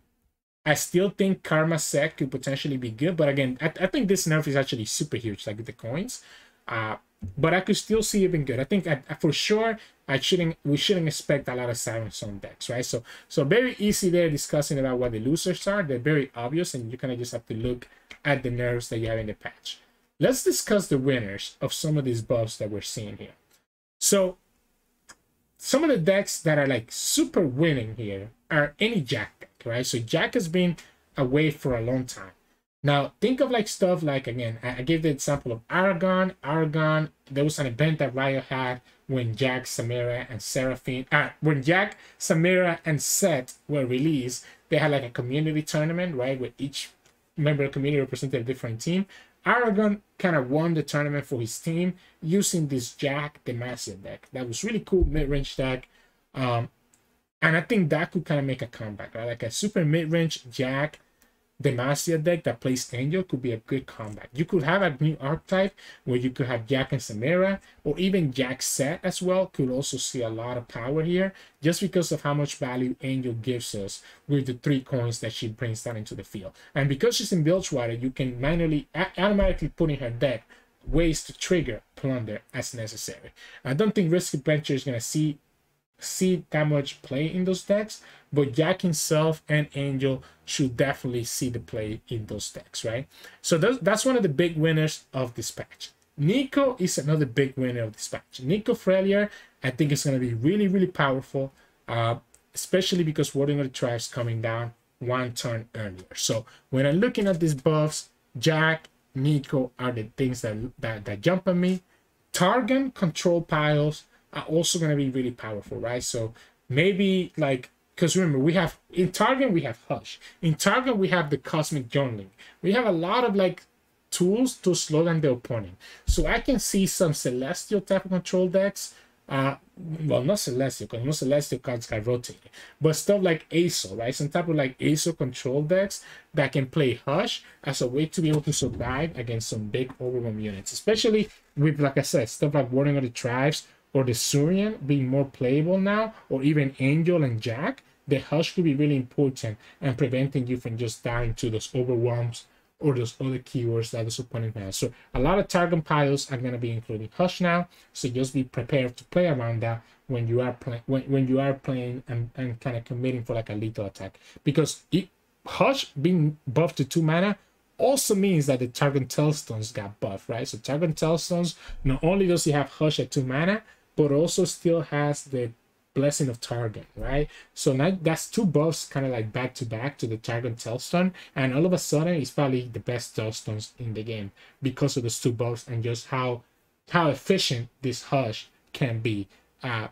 I still think Karma Set could potentially be good, but again, I, I think this nerf is actually super huge, like with the coins. Uh, but I could still see it being good. I think I, I, for sure, I shouldn't. We shouldn't expect a lot of Siren Song decks, right? So, so very easy there discussing about what the losers are. They're very obvious, and you kind of just have to look at the nerfs that you have in the patch. Let's discuss the winners of some of these buffs that we're seeing here. So, some of the decks that are like super winning here are any Jack deck, right? So Jack has been away for a long time. Now think of like stuff like, again, I gave the example of Aragon. Aragon, there was an event that Riot had when Jack, Samira, and Seraphine, uh, when Jack, Samira, and Set were released. They had like a community tournament, right, where each member of the community represented a different team. Aragon kind of won the tournament for his team using this Jack the Massive deck. That was really cool mid-range deck. Um, and I think that could kind of make a comeback, right? Like a super mid-range Jack the Massive deck that plays Angel could be a good comeback. You could have a new archetype where you could have Jack and Samira, or even Jack Set as well, could also see a lot of power here just because of how much value Angel gives us with the three coins that she brings down into the field. And because she's in Bilgewater, you can manually automatically put in her deck ways to trigger Plunder as necessary. I don't think Risky Venture is going to see see that much play in those decks, but Jack himself and Angel should definitely see the play in those decks, right? So that's, that's one of the big winners of this patch. Neeko is another big winner of this patch. Neeko Freljord, I think it's going to be really, really powerful, uh, especially because Warden of the Tribes coming down one turn earlier. So when I'm looking at these buffs, Jack, Neeko are the things that, that, that jump at me. Targon control piles are also going to be really powerful, right? So maybe like, because remember, we have in Targon we have Hush, in Targon we have the Cosmic Jungling, we have a lot of like tools to slow down the opponent. So I can see some Celestial type of control decks, uh well, not Celestial, because most Celestial cards got rotated, but stuff like A S O, right? Some type of like A S O control decks that can play Hush as a way to be able to survive against some big overwhelm units, especially with, like I said, stuff like Warden of the Tribes or the Surian being more playable now, or even Angel and Jack. The Hush could be really important and preventing you from just dying to those overwhelms or those other keywords that this opponent has. So a lot of Targon piles are going to be including Hush now, so just be prepared to play around that when you are playing when, when you are playing and, and kind of committing for like a lethal attack, because it, Hush being buffed to two mana also means that the Targon Tailstones got buffed, right? So Targon Tailstones, not only does he have Hush at two mana, but also still has the Blessing of Targon, right? So now that's two buffs kind of like back to back to the Targon Tailstone, and all of a sudden it's probably the best Tailstones in the game because of those two buffs and just how how efficient this Hush can be uh,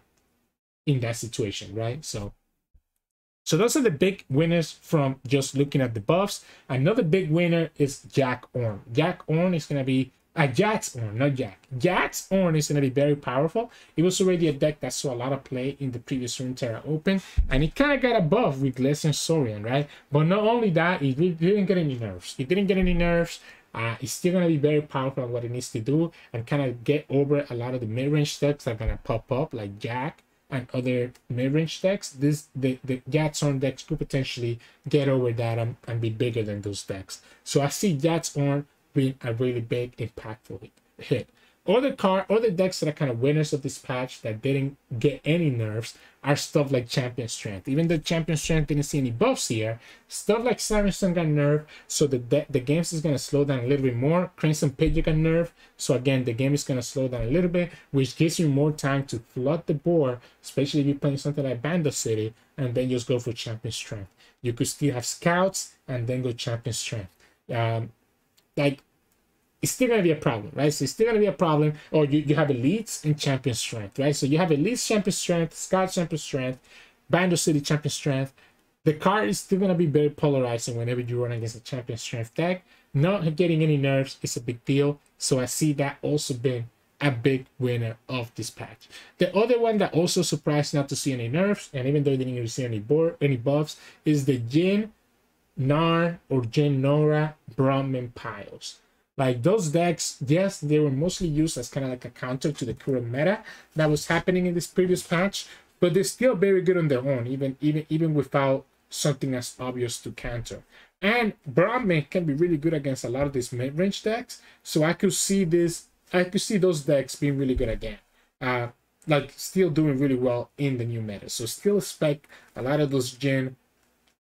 in that situation, right? So so those are the big winners from just looking at the buffs. Another big winner is Jack Ornn. Jack Ornn is going to be Uh, Jax Ornn, not Jack. Jax Ornn is going to be very powerful. It was already a deck that saw a lot of play in the previous Runeterra Open, and it kind of got a buff with Glacian Saurian, right? But not only that, it didn't get any nerfs. It didn't get any nerfs. Uh, it's still going to be very powerful at what it needs to do and kind of get over a lot of the mid-range decks that are going to pop up, like Jack and other mid-range decks. This the, the Jax Ornn decks could potentially get over that and, and be bigger than those decks. So I see Jax Ornn being a really big, impactful hit. Other card, other decks that are kind of winners of this patch that didn't get any nerfs are stuff like Champion Strength. Even though Champion Strength didn't see any buffs here, stuff like Siren Song got nerfed, so the de the games is gonna slow down a little bit more. Crimson Pigeon got nerfed, so again the game is gonna slow down a little bit, which gives you more time to flood the board, especially if you're playing something like Bandle City, and then just go for Champion Strength. You could still have Scouts and then go Champion Strength. Um, like. It's still going to be a problem, right? So it's still going to be a problem. Or you, you have Elites and Champion Strength, right? So you have Elites Champion Strength, Scout Champion Strength, Bandle City Champion Strength. The card is still going to be very polarizing whenever you run against a Champion Strength deck. Not getting any nerfs is a big deal. So I see that also being a big winner of this patch. The other one that also surprised not to see any nerfs, and even though they didn't receive any board, any buffs, is the Jhin Nar or Jhin Nora Brahmin piles. Like those decks, yes, they were mostly used as kind of like a counter to the current meta that was happening in this previous patch, but they're still very good on their own, even even even without something as obvious to counter. And Brahmin can be really good against a lot of these mid-range decks, so I could see this, I could see those decks being really good again. Uh, like, still doing really well in the new meta. So still expect a lot of those Jhin,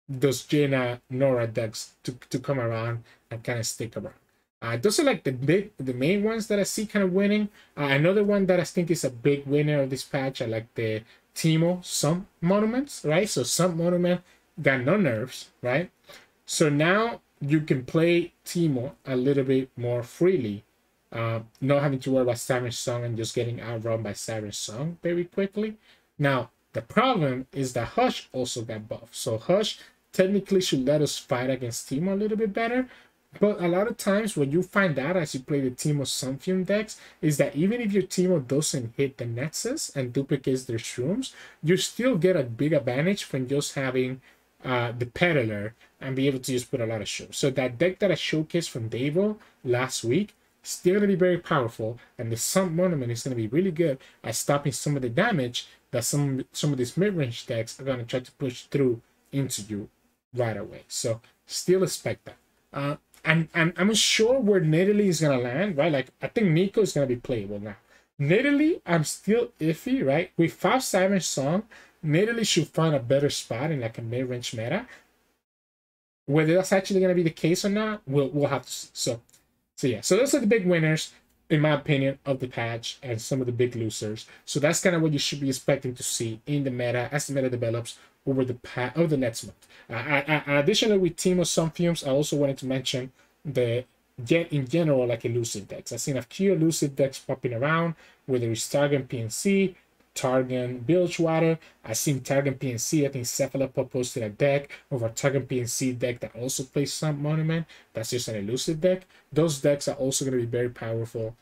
those Jhin uh, Nora decks to, to come around and kind of stick around. Uh, those are like the big, the main ones that I see kind of winning. Uh, another one that I think is a big winner of this patch, I like the Teemo Sump Monuments, right? So Sump Monument got no nerfs, right? So now you can play Teemo a little bit more freely, uh, not having to worry about Siren Song and just getting outrun by Siren Song very quickly. Now, the problem is that Hush also got buffed. So Hush technically should let us fight against Teemo a little bit better. But a lot of times what you find out as you play the Teemo Sunfume decks is that even if your Teemo doesn't hit the Nexus and duplicates their shrooms, you still get a big advantage from just having uh, the Peddler and be able to just put a lot of shrooms. So that deck that I showcased from Devo last week is still going to be very powerful, and the Sump Monument is going to be really good at stopping some of the damage that some, some of these mid-range decks are going to try to push through into you right away. So still expect that. Uh, And, and I'm unsure where Nidalee is going to land, right? Like, I think Nico is going to be playable now. Nidalee, I'm still iffy, right? With five Siren Song, Nidalee should find a better spot in, like, a mid-range meta. Whether that's actually going to be the case or not, we'll, we'll have to see. So, so, yeah. So, those are the big winners, in my opinion, of the patch and some of the big losers. So, that's kind of what you should be expecting to see in the meta as the meta develops over the past, over the next month. Uh, I, I, additionally, with Teemo Sunfumes, I also wanted to mention the get in general, like, elusive decks. I've seen a few elusive decks popping around, whether it's Targon P N C, Targon Bilgewater. I've seen Targon P N C. I think Cephalopod posted a deck of a Targon P N C deck that also plays Sump Monument. That's just an elusive deck. Those decks are also going to be very powerful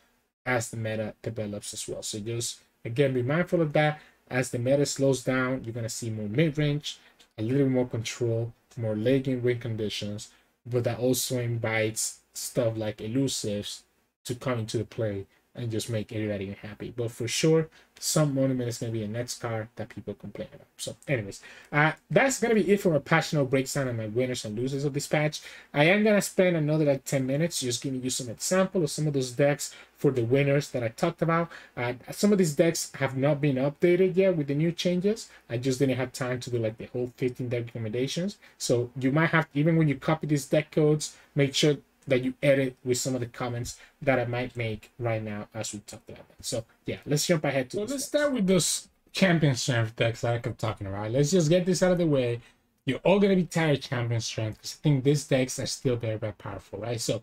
as the meta develops as well. So just again be mindful of that. As the meta slows down, you're going to see more mid-range, a little bit more control, more late-game win conditions, but that also invites stuff like elusives to come into the play and just make everybody happy. But for sure, Sump Monument is going to be the next card that people complain about. So anyways, uh, that's going to be it for a patch note breakdown on my winners and losers of this patch. I am going to spend another like ten minutes just giving you some example of some of those decks for the winners that I talked about. Uh, some of these decks have not been updated yet with the new changes. I just didn't have time to do like the whole fifteen deck recommendations. So you might have, even when you copy these deck codes, make sure that you edit with some of the comments that I might make right now as we talk about that. So yeah, let's jump ahead to So let's decks. Start with those Champion Strength decks that I kept talking about. Let's just get this out of the way. You're all gonna be tired of Champion Strength because I think these decks are still very, very powerful, right? So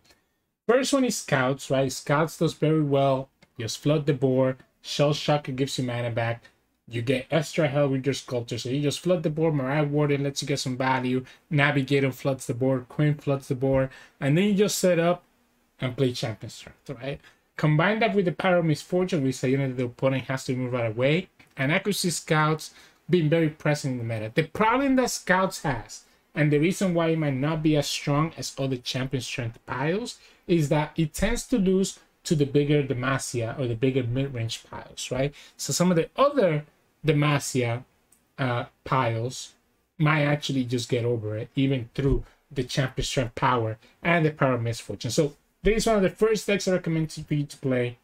first one is Scouts, right? Scouts does very well. You just flood the board. Shell Shocker gives you mana back. You get extra health with your Sculptor, so you just flood the board. Mariah Warden lets you get some value. Navigator floods the board. Quinn floods the board. And then you just set up and play Champion Strength, right? Combine that with the Power of Misfortune, which is a unit that the opponent has to move right away. And I could see Scouts being very present in the meta. The problem that Scouts has, and the reason why it might not be as strong as other Champion Strength piles, is that it tends to lose to the bigger Demacia or the bigger mid-range piles, right? So some of the other Demacia uh, piles might actually just get over it, even through the Champion Strength power and the Power of Misfortune. So this is one of the first decks I recommend for you to play,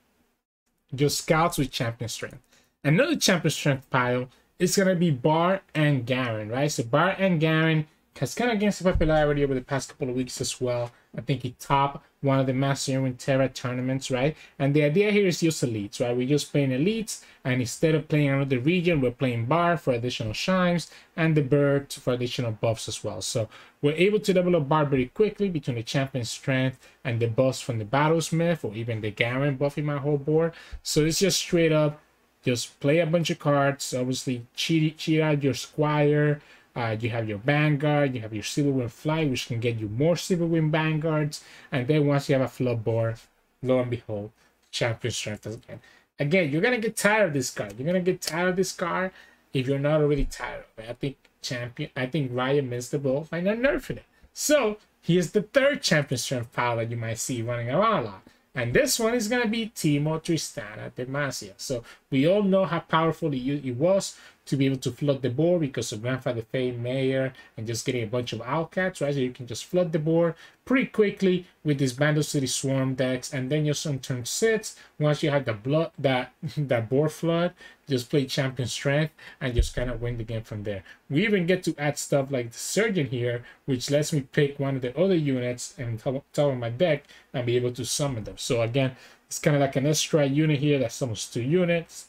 just Scouts with Champion Strength. Another Champion Strength pile is going to be Bar and Garen, right? So Bar and Garen has kind of gained some popularity over the past couple of weeks as well. I think he topped one of the Master and Winterra tournaments, right? And the idea here is use elites, right? We're just playing elites, and instead of playing another region, we're playing Bar for additional shines and the Bird for additional buffs as well. So we're able to level up Bar very quickly between the Champion Strength and the buffs from the Battlesmith, or even the Garen buff in my whole board. So it's just straight up, just play a bunch of cards, obviously cheat, cheat out your Squire. Uh, you have your Vanguard, you have your Silverwind Flight, which can get you more Silverwind Vanguards. And then once you have a flood board, lo and behold, Champion Strength again. Again, you're going to get tired of this card. You're going to get tired of this card if you're not already tired of it. I think Champion, I think Riot missed the ball by not nerfing it. So here's the third Champion Strength pile that you might see running around a lot. And this one is going to be Teemo, Tristana, Demacia. So We all know how powerful it was to be able to flood the board because of Grandfather Fame, Mayor, and just getting a bunch of outcasts, right? So you can just flood the board pretty quickly with these Bandle City Swarm decks, and then just on turn six, once you have the blood that that board flood, just play Champion Strength and just kind of win the game from there. We even get to add stuff like the Surgeon here, which lets me pick one of the other units and top of my deck and be able to summon them. So again, it's kind of like an extra unit here that summons two units,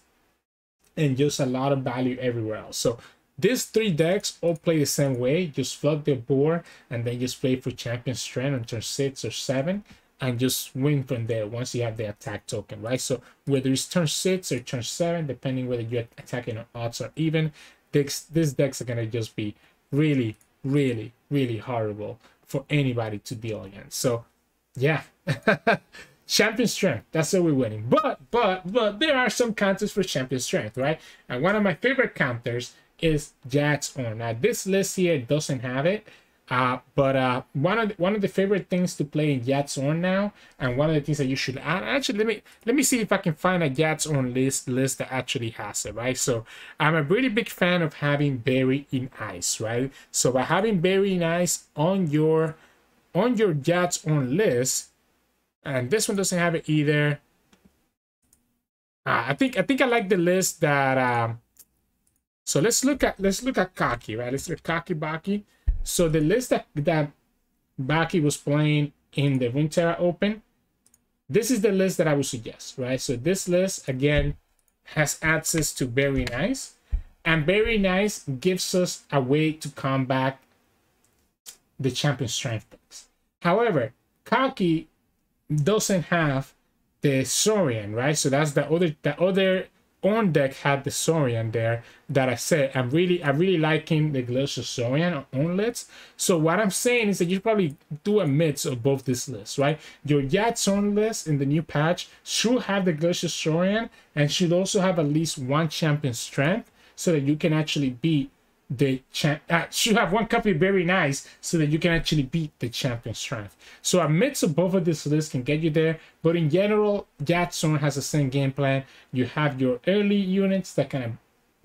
and just a lot of value everywhere else. So these three decks all play the same way. Just flood the board and then just play for Champion Strength on turn six or seven and just win from there once you have the attack token, right? So whether it's turn six or turn seven, depending whether you're attacking on odds or even, this, these decks are going to just be really, really, really horrible for anybody to deal against. So yeah. Champion Strength, that's what we're winning. But, but, but, there are some counters for Champion Strength, right? And one of my favorite counters is Jack's Own. Now, this list here doesn't have it, uh, but uh, one of the, one of the favorite things to play in Jack's Own now, and one of the things that you should add, actually, let me let me see if I can find a Jack's Own list list that actually has it, right? So, I'm a really big fan of having Berry in Ice, right? So, by having Berry in Ice on your on your Jack's Own list. And this one doesn't have it either. Uh, I think I think I like the list that. Um, so let's look at let's look at Kaki, right? Let's look at Kaki Baki. So the list that that Baki was playing in the Runeterra Open, this is the list that I would suggest, right? So this list again has access to Berry in Ice, and Berry in Ice gives us a way to combat the Champion Strength decks. However, Kaki doesn't have the Saurian, right? So that's the other the other on deck had the Saurian there that I said I'm really I'm really liking the Glacial Saurian on onlets. So what I'm saying is that you probably do a mix of both these lists, right? Your Jax on list in the new patch should have the Glacial Saurian and should also have at least one Champion Strength so that you can actually beat the champ uh, should have one copy Very Nice so that you can actually beat the Champion Strength. So a mix of both of these lists can get you there, but in general Jackson has the same game plan. You have your early units that kind of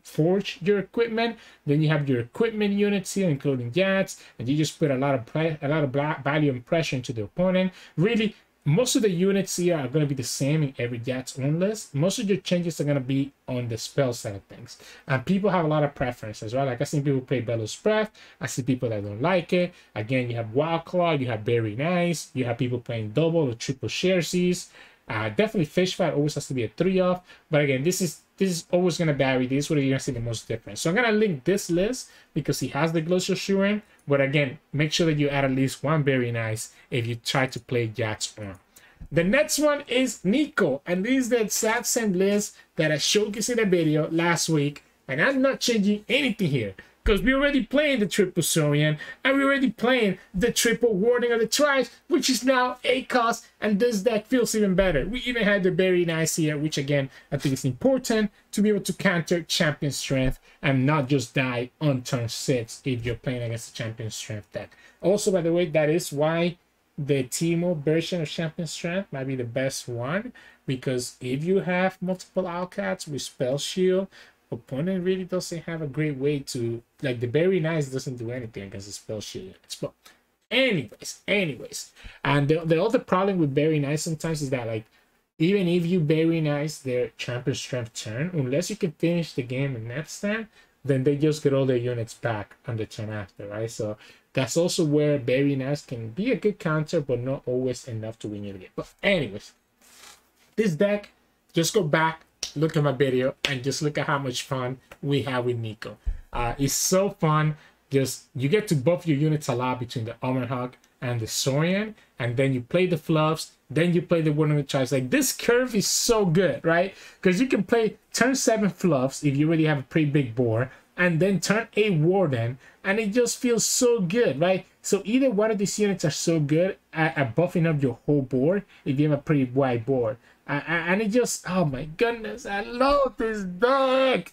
forge your equipment, then you have your equipment units here including Jax, and you just put a lot of a lot of value and pressure into the opponent. Really, most of the units here are going to be the same in every Jack's Own list. Most of your changes are going to be on the spell side of things. And people have a lot of preferences, right? Like I've seen people play Bellows Breath. I see people that don't like it. Again, you have Wild Claw, you have Very Nice. You have people playing double or triple Sharesies. Uh, definitely Fish Fight always has to be a three-off. But again, this is this is always going to vary. This is where you're going to see the most difference. So I'm going to link this list because he has the Glacial Shuren. But again, make sure that you add at least one Very Nice if you try to play Jack's Own. The next one is Neeko, and this is the exact same list that I showcased in the video last week, and I'm not changing anything here because we're already playing the triple Saurian and we're already playing the triple Warden of the Tribes, which is now a cost, and this deck feels even better. We even had the Very Nice here, which again, I think is important to be able to counter Champion Strength and not just die on turn six if you're playing against the Champion Strength deck. Also, by the way, that is why the Teemo version of Champion Strength might be the best one, because if you have multiple outcasts with Spell Shield, opponent really doesn't have a great way to, like the Very Nice doesn't do anything against the Spell Shield. But anyways, anyways. And the, the other problem with Very Nice sometimes is that like, even if you Very Nice their Champion Strength turn, unless you can finish the game in that stand, then they just get all their units back on the turn after, right? So that's also where Very Nice can be a good counter, but not always enough to win you the game. But anyways, this deck, just go back, look at my video, and just look at how much fun we have with Neeko. Uh, it's so fun. Just, you get to buff your units a lot between the Armorhawk and the Saurian, and then you play the Fluffs, then you play the Warden of the Tribes. Like, this curve is so good, right? Because you can play turn seven Fluffs if you really have a pretty big board, and then turn a Warden, and it just feels so good, right? So either one of these units are so good at, at buffing up your whole board if you have a pretty wide board. Uh, and it just, oh my goodness, I love this deck.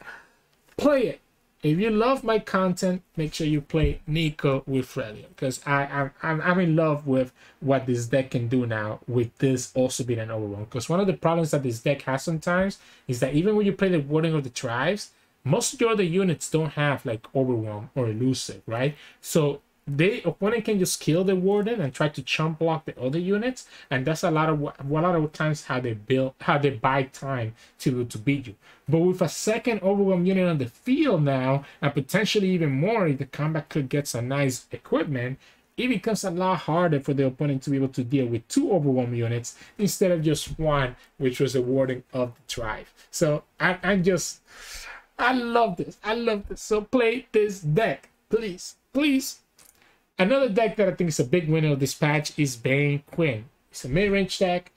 Play it. If you love my content, make sure you play Neeko with Frelia, because I, I, I'm, I'm in love with what this deck can do now, with this also being an overwhelm. Because one of the problems that this deck has sometimes is that even when you play the Warden of the Tribes, most of your other units don't have like overwhelm or elusive, right? So the opponent can just kill the Warden and try to chump block the other units, and that's a lot of a lot of times how they build, how they buy time to to beat you. But with a second overwhelm unit on the field now, and potentially even more if the combat could get some nice equipment, it becomes a lot harder for the opponent to be able to deal with two overwhelm units instead of just one, which was the Warden of the Tribe. So I, I'm just, I love this. I love this. So play this deck, please, please. Another deck that I think is a big winner of this patch is Vayne Quinn. It's a mid-range deck.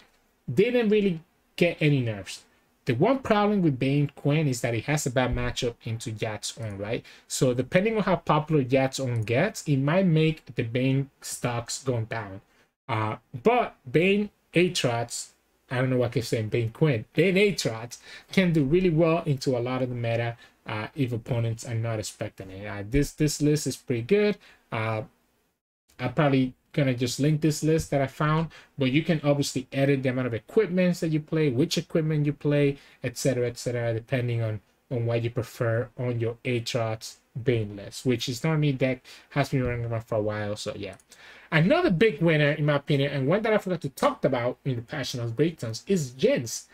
Didn't really get any nerfs. The one problem with Vayne Quinn is that it has a bad matchup into Jack's own, right? So depending on how popular Jack's own gets, it might make the Vayne stocks go down. Uh, but Vayne Aatrox, I don't know what I keep saying, Vayne Quinn, Vayne Aatrox can do really well into a lot of the meta uh, if opponents are not expecting it. Uh, this, this list is pretty good. Uh, I'm probably gonna just link this list that I found, but you can obviously edit the amount of equipments that you play, which equipment you play, etc, etc, depending on on what you prefer on your Aatrox Vayne list, which is not me deck, has been running around for a while. So yeah, another big winner in my opinion, and one that I forgot to talk about in the Passion of Breakdowns, is Jinx.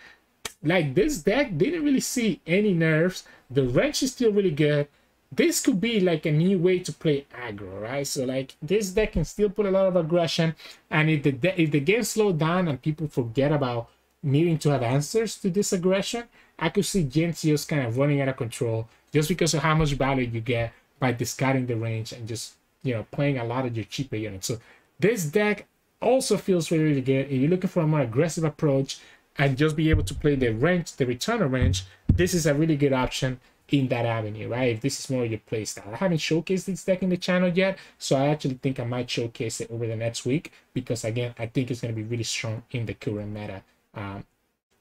Like, this deck didn't really see any nerfs. The wrench is still really good. This could be like a new way to play aggro, right? So like, this deck can still put a lot of aggression, and if the if the game slows down and people forget about needing to have answers to this aggression, I could see Jinx just kind of running out of control just because of how much value you get by discarding the range and just, you know, playing a lot of your cheaper units. So this deck also feels really, really good. If you're looking for a more aggressive approach and just be able to play the range, the return of range, this is a really good option in that avenue, right? If this is more your play style. I haven't showcased this deck in the channel yet, so I actually think I might showcase it over the next week, because again, I think it's going to be really strong in the current meta. Um,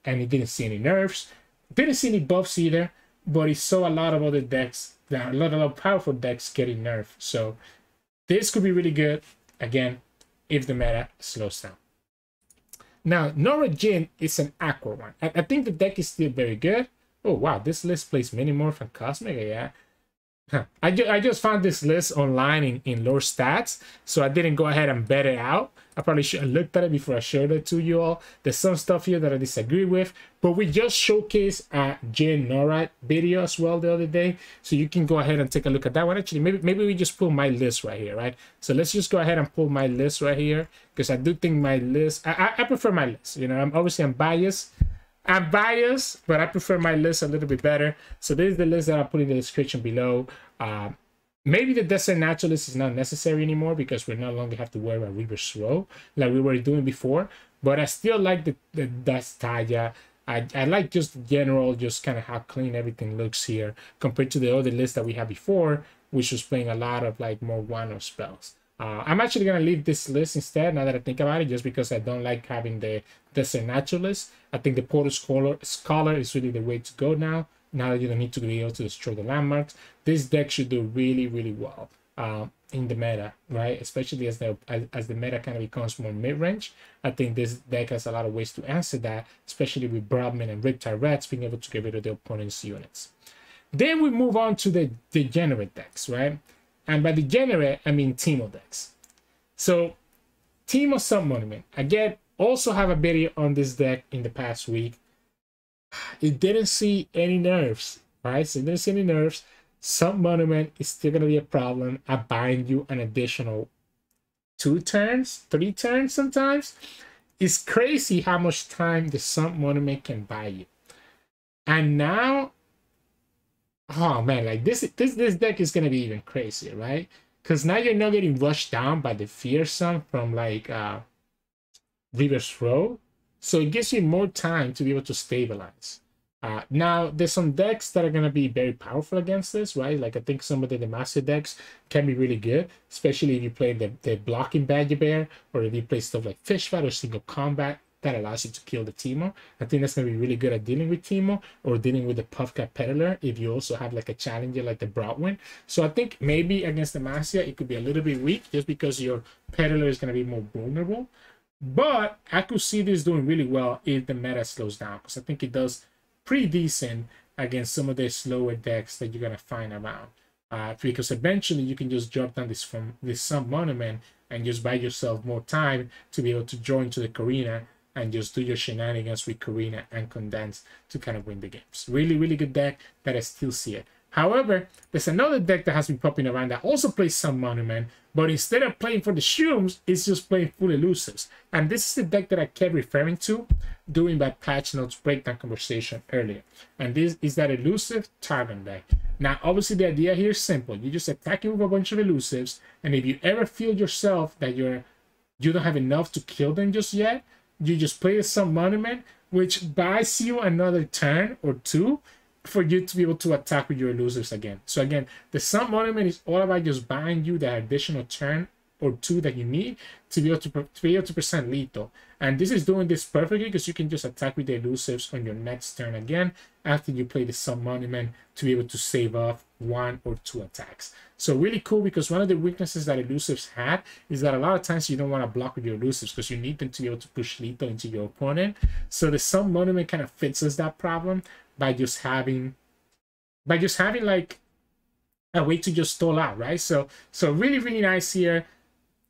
and it didn't see any nerfs, didn't see any buffs either, but it saw a lot of other decks, a lot of powerful decks getting nerfed. So this could be really good, again, if the meta slows down. Now, Nora Jin is an aqua one. I, I think the deck is still very good. Oh wow, this list plays Minimorph and Cosmic, yeah. Huh. I, ju I just found this list online in, in Lore Stats, so I didn't go ahead and bet it out. I probably should have looked at it before I showed it to you all. There's some stuff here that I disagree with, but we just showcased a Jin Norad video as well the other day, so you can go ahead and take a look at that one. Actually, maybe, maybe we just pull my list right here, right? So let's just go ahead and pull my list right here, because I do think my list, I, I, I prefer my list, you know, I'm obviously I'm biased. I'm biased, but I prefer my list a little bit better. So this is the list that I'll put in the description below. Uh, maybe the Desert Naturalist is not necessary anymore, because we no longer have to worry about Reaper's Row like we were doing before. But I still like the, the Dust Taya. I, I like just the general, just kind of how clean everything looks here compared to the other list that we had before, which was playing a lot of like more one-off spells. Uh, I'm actually going to leave this list instead, now that I think about it, just because I don't like having the Desert Naturalist. I think the Portal Scholar, Scholar is really the way to go now, now that you don't need to be able to destroy the landmarks. This deck should do really, really well uh, in the meta, right? Especially as the, as, as the meta kind of becomes more mid-range. I think this deck has a lot of ways to answer that, especially with Broadman and Riptide Rats being able to get rid of the opponent's units. Then we move on to the Degenerate decks, right? And by degenerate, I mean Teemo decks. So, Teemo Sump Monument. Again, also have a video on this deck in the past week. It didn't see any nerfs, right? So, it didn't see any nerfs. Sump Monument is still going to be a problem. I bind you an additional two turns, three turns sometimes. It's crazy how much time the Sump Monument can buy you. And now, oh man, like this this this deck is gonna be even crazier, right? Because now you're not getting rushed down by the Fearsome from like uh Reaper's Row, so it gives you more time to be able to stabilize. Uh now there's some decks that are gonna be very powerful against this, right? Like I think some of the Demacia decks can be really good, especially if you play the, the blocking Badger Bear, or if you play stuff like Fish Fight or Single Combat that allows you to kill the Teemo. I think that's going to be really good at dealing with Teemo or dealing with the Puffcat Peddler if you also have like a challenger like the Broadwind. So I think maybe against the Demacia it could be a little bit weak just because your Peddler is going to be more vulnerable. But I could see this doing really well if the meta slows down, because I think it does pretty decent against some of the slower decks that you're going to find around. Uh, because eventually you can just drop down this from this Sump Monument and just buy yourself more time to be able to join to the Karina and just do your shenanigans with Karina and Condense to kind of win the games. Really, really good deck that I still see it. However, there's another deck that has been popping around that also plays Sump Monument, but instead of playing for the shrooms, it's just playing full elusives. And this is the deck that I kept referring to during my patch notes breakdown conversation earlier. And this is that elusive Targon deck. Now, obviously, the idea here is simple. You just attack it with a bunch of elusives, and if you ever feel yourself that you're you don't have enough to kill them just yet, you just play a Sump Monument, which buys you another turn or two for you to be able to attack with your elusives again. So again, the Sump Monument is all about just buying you that additional turn or two that you need to be able to, to be able to present lethal. And this is doing this perfectly because you can just attack with the elusives on your next turn again after you play the Sump Monument to be able to save off one or two attacks. So really cool, because one of the weaknesses that elusives had is that a lot of times you don't want to block with your elusives because you need them to be able to push lethal into your opponent. So the Sump Monument kind of fixes that problem by just having by just having like a way to just stall out, right? So so really, really nice here.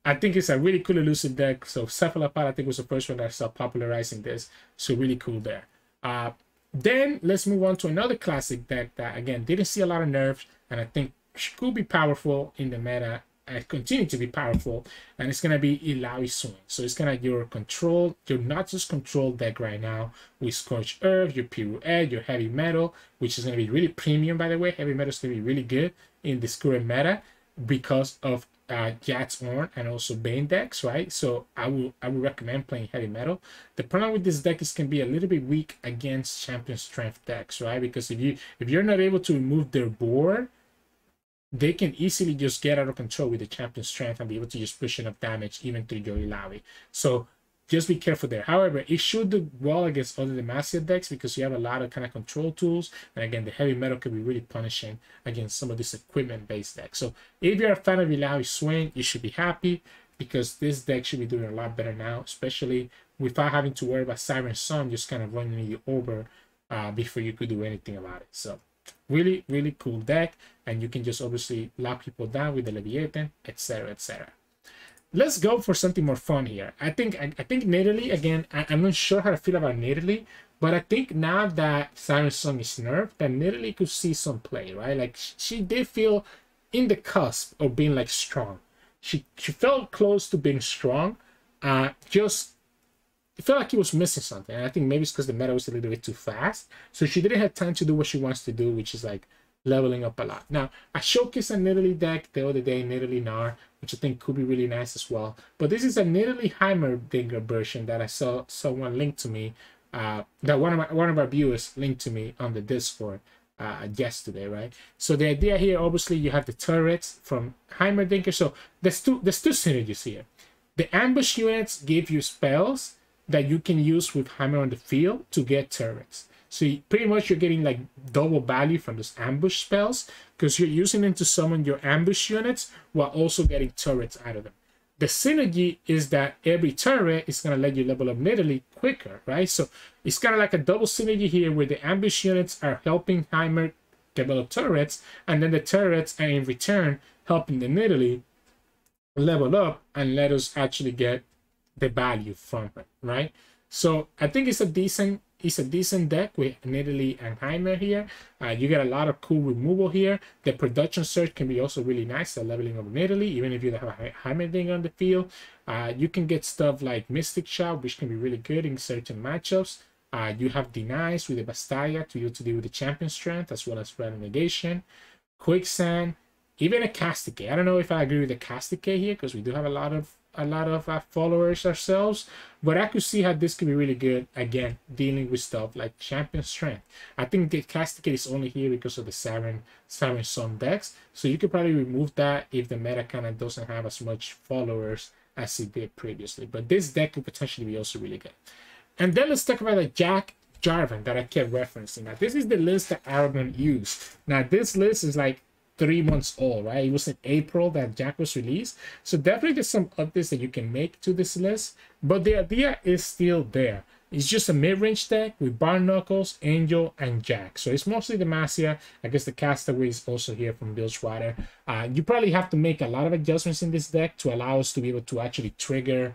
I think it's a really cool elusive deck. So Cephalopod, I think, was the first one that started popularizing this. So really cool there. Uh, then let's move on to another classic deck that, again, didn't see a lot of nerfs, and I think could be powerful in the meta and continue to be powerful. And it's going to be Ilaoi Swing. So it's kind of your control, your not just control deck right now with Scorched Earth, your Pirouette, your Heavy Metal, which is going to be really premium, by the way. Heavy Metal is going to be really good in this current meta because of Uh, Jax Orn and also Vayne decks, right? So I will I would recommend playing Heavy Metal. The problem with this deck is can be a little bit weak against Champion Strength decks, right? Because if you if you're not able to remove their board, they can easily just get out of control with the Champion Strength and be able to just push enough damage even through your Ilaoi. So just be careful there. However, it should do well against other Demacia decks because you have a lot of kind of control tools. And again, the Heavy Metal could be really punishing against some of these equipment-based decks. So if you're a fan of Ilaoi Swing, you should be happy because this deck should be doing a lot better now, especially without having to worry about Siren Song just kind of running you over uh, before you could do anything about it. So really, really cool deck. And you can just obviously lock people down with the Leviathan, et cetera, et cetera. Let's go for something more fun here. I think I, I think Nidalee, again, I, I'm not sure how to feel about Nidalee, but I think now that Siren Song is nerfed, that Nidalee could see some play, right? Like, she did feel in the cusp of being, like, strong. She she felt close to being strong. Uh, just, it felt like it was missing something. And I think maybe it's because the meta was a little bit too fast. So she didn't have time to do what she wants to do, which is, like, leveling up a lot. Now, I showcased a Nidalee deck the other day, Nidalee Gnar, which I think could be really nice as well. But this is a Nidalee Heimerdinger version that I saw someone link to me, uh, that one of my, one of our viewers linked to me on the Discord uh, yesterday, right? So the idea here, obviously, you have the turrets from Heimerdinger. So there's two there's two synergies here. The ambush units give you spells that you can use with Heimer on the field to get turrets. So you, pretty much you're getting like double value from those ambush spells because you're using them to summon your ambush units while also getting turrets out of them. The synergy is that every turret is going to let you level up Nidalee quicker, right? So it's kind of like a double synergy here where the ambush units are helping Heimer develop turrets, and then the turrets are in return helping the Nidalee level up and let us actually get the value from her, right? So I think it's a decent... It's a decent deck with Nidalee and Heimer here. Uh, you get a lot of cool removal here. The production surge can be also really nice, the leveling of Nidalee, even if you don't have a Heimerdinger on the field. Uh, you can get stuff like Mystic Shout, which can be really good in certain matchups. Uh, you have Denies with the Bastaya to be able to deal with the Champion Strength, as well as Red Negation, Quicksand, even a Casticate. I don't know if I agree with the Casticate here, because we do have a lot of a lot of our followers ourselves, but I could see how this could be really good, again, dealing with stuff like Champion Strength. I think the Castigate is only here because of the Siren, Siren Song decks, so you could probably remove that if the meta kind of doesn't have as much followers as it did previously, but this deck could potentially be also really good. And then let's talk about the Jack Jarvan that I kept referencing. Now, this is the list that Aragorn used. Now, this list is like three months old, right? It was in April that Jack was released. So definitely there's some updates that you can make to this list, but the idea is still there. It's just a mid-range deck with Barn Knuckles, Angel, and Jack. So it's mostly Demacia. I guess the Castaway is also here from Bilgewater. Uh, you probably have to make a lot of adjustments in this deck to allow us to be able to actually trigger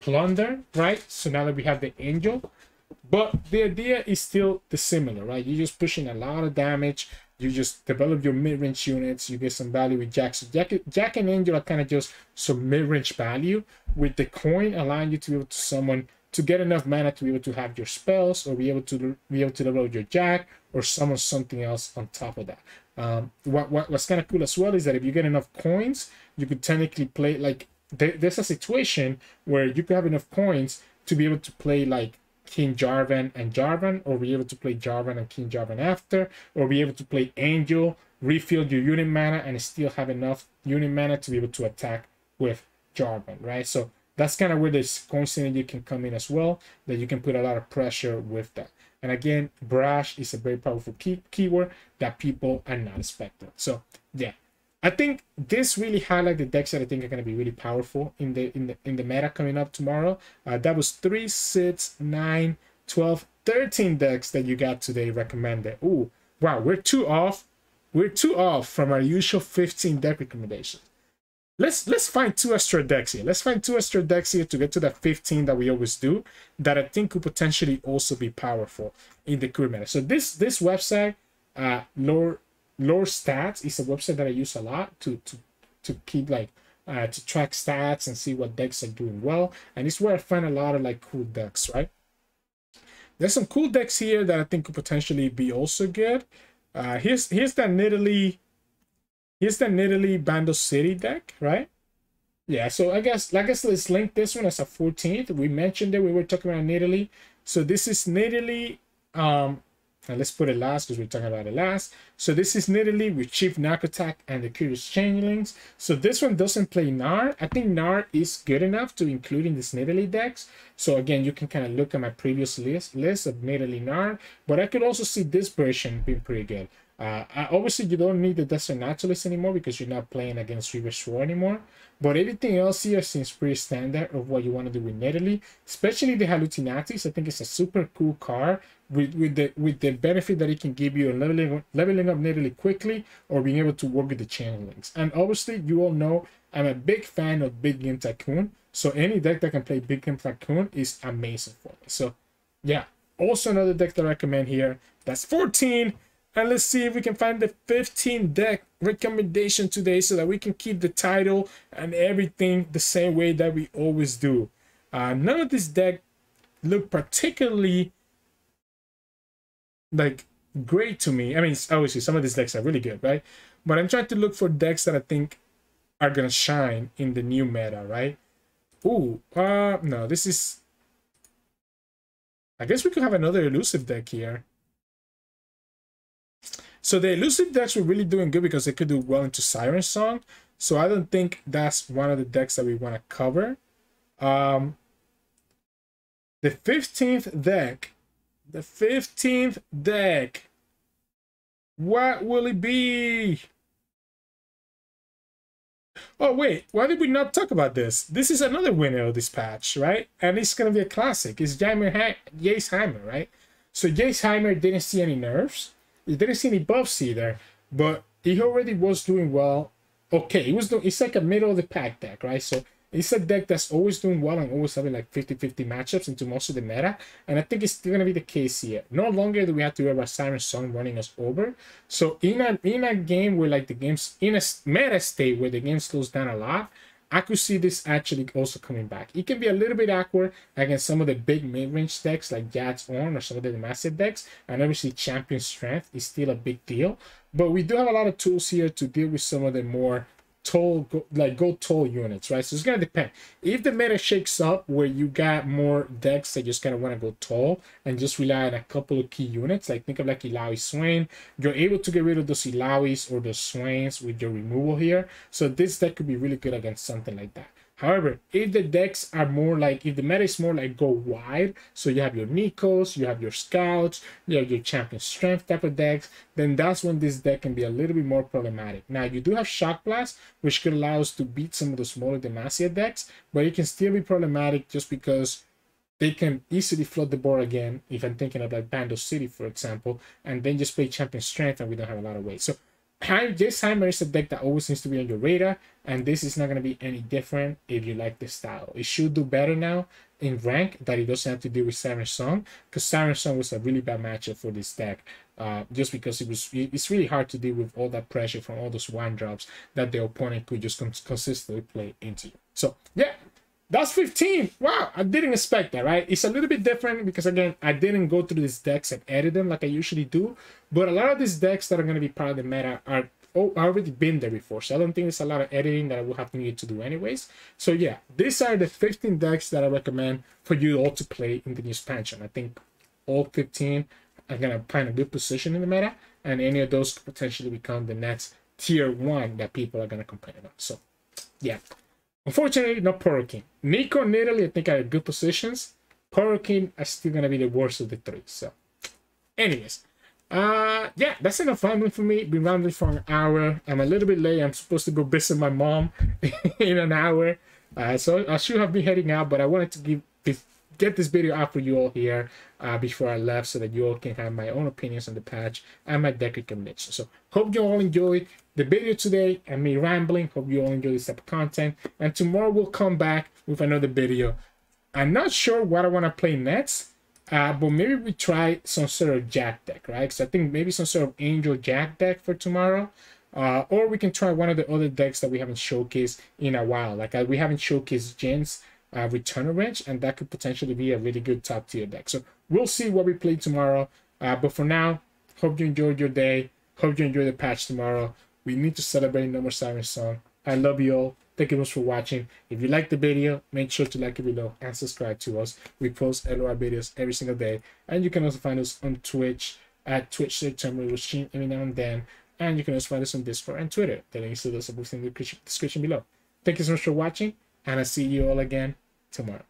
Plunder, right? So now that we have the Angel. But the idea is still dissimilar, right? You're just pushing a lot of damage. You just develop your mid-range units. You get some value with Jack. So Jack, Jack and Angel are kind of just some mid-range value with the coin allowing you to be able to summon to get enough mana to be able to have your spells or be able to be able to develop your Jack or summon something else on top of that. Um, what, what what's kind of cool as well is that if you get enough coins, you could technically play like there, there's a situation where you could have enough coins to be able to play like King Jarvan and Jarvan, or be able to play Jarvan and King Jarvan after, or be able to play Angel, refill your unit mana, and still have enough unit mana to be able to attack with Jarvan, right? So that's kind of where this coin synergy can come in as well, that you can put a lot of pressure with that. And again, Brash is a very powerful key keyword that people are not expecting. So yeah, I think this really highlights the decks that I think are going to be really powerful in the in the in the meta coming up tomorrow. Uh, that was three, six, nine, twelve, thirteen decks that you got today recommended. Ooh, wow, we're two off. We're two off from our usual fifteen deck recommendations. Let's let's find two extra decks here. Let's find two extra decks here to get to that fifteen that we always do that I think could potentially also be powerful in the current meta. So this this website, uh, Lore. Lore Stats is a website that I use a lot to to to keep like uh to track stats and see what decks are doing well, and it's where I find a lot of like cool decks, right? There's some cool decks here that I think could potentially be also good. Uh here's here's that Nidalee here's that Nidalee Bando City deck, right? Yeah, so I guess like I guess let's link this one as a fourteenth. We mentioned that we were talking about Nidalee. So this is Nidalee, um and let's put it last because we're talking about it last. So this is Nidalee with Chief Narcotac and the Curious Changelings. So this one doesn't play Gnar. I think Gnar is good enough to include in this Nidalee decks. So again, you can kind of look at my previous list list of Nidalee Gnar. But I could also see this version being pretty good. Uh, obviously, you don't need the Desert Naturalist anymore because you're not playing against River Shore anymore. But everything else here seems pretty standard of what you want to do with Nidalee, especially the Hallucinatis. I think it's a super cool card with, with the with the benefit that it can give you in leveling, leveling up Nidalee quickly or being able to work with the Changelings. And obviously, you all know I'm a big fan of Big Game Tycoon. So any deck that can play Big Game Tycoon is amazing for me. So yeah, also another deck that I recommend here. That's fourteen. And let's see if we can find the fifteen deck recommendation today so that we can keep the title and everything the same way that we always do. Uh, none of this deck look particularly like great to me. I mean, obviously some of these decks are really good, right? But I'm trying to look for decks that I think are going to shine in the new meta, right? Ooh, uh, no, this is... I guess we could have another elusive deck here. So the elusive decks were really doing good because they could do well into Siren Song. So I don't think that's one of the decks that we want to cover. Um, the fifteenth deck. The fifteenth deck. What will it be? Oh, wait. Why did we not talk about this? This is another winner of this patch, right? And it's going to be a classic. It's Jaxheimer, right? So Jaxheimer didn't see any nerfs. He didn't see any buffs either, but he already was doing well. Okay, it was doing, it's like a middle of the pack deck, right? So it's a deck that's always doing well and always having like fifty fifty matchups into most of the meta, and I think it's still going to be the case here. No longer do we have to worry about Siren Song running us over. So in a, in a game where like the game's in a meta state where the game slows down a lot, I could see this actually also coming back. It can be a little bit awkward against some of the big mid-range decks like Jax Orn or some of the massive decks. And obviously Champion Strength is still a big deal. But we do have a lot of tools here to deal with some of the more tall, go, like go tall units, right? So it's going to depend. If the meta shakes up where you got more decks that just kind of want to go tall and just rely on a couple of key units, like think of like Ilaoi Swain, you're able to get rid of those Ilaois or those Swains with your removal here. So this deck could be really good against something like that. However, if the decks are more like, if the meta is more like go wide, so you have your Neekos, you have your Scouts, you have your Champion Strength type of decks, then that's when this deck can be a little bit more problematic. Now, you do have Shock Blast, which could allow us to beat some of the smaller Demacia decks, but it can still be problematic just because they can easily flood the board again, if I'm thinking of like Bando City, for example, and then just play Champion Strength and we don't have a lot of weight. So Jaxheimer is a deck that always needs to be on your radar, and this is not going to be any different if you like the style. It should do better now in rank that it doesn't have to deal with Siren Song, because Siren Song was a really bad matchup for this deck, uh, just because it was it's really hard to deal with all that pressure from all those one drops that the opponent could just consistently play into you. So yeah, that's fifteen. Wow, I didn't expect that, right? It's a little bit different because, again, I didn't go through these decks and edit them like I usually do. But a lot of these decks that are going to be part of the meta are oh, already been there before. So I don't think there's a lot of editing that I will have needed to do anyways. So yeah, these are the fifteen decks that I recommend for you all to play in the new expansion. I think all fifteen are going to find a good position in the meta. And any of those could potentially become the next tier one that people are going to complain about. So yeah. Unfortunately, not Poro King. Nico and Nidalee, I think, are in good positions. Poro King are still going to be the worst of the three. So, anyways. Uh, yeah, that's enough rambling for me. Been rambling for an hour. I'm a little bit late. I'm supposed to go visit my mom in an hour. Uh, so, I should have been heading out, but I wanted to give get this video out for you all here uh, before I left so that you all can have my own opinions on the patch and my deck recommendations. So, hope you all enjoyed the video today and me rambling. Hope you all enjoy this type of content, and tomorrow we'll come back with another video. I'm not sure what I want to play next, uh but maybe we try some sort of Jack deck, right? So I think maybe some sort of Angel Jack deck for tomorrow, uh or we can try one of the other decks that we haven't showcased in a while. Like uh, we haven't showcased Jinx uh Returner Wrench, and that could potentially be a really good top tier deck. So we'll see what we play tomorrow, uh but for now, hope you enjoyed your day. Hope you enjoy the patch tomorrow. We need to celebrate no more Siren Song. I love you all. Thank you much for watching. If you liked the video, make sure to like it below and subscribe to us. We post L O R videos every single day. And you can also find us on Twitch at Twitch where we will stream every now and then. And you can also find us on Discord and Twitter. The links to those are both in the description below. Thank you so much for watching, and I'll see you all again tomorrow.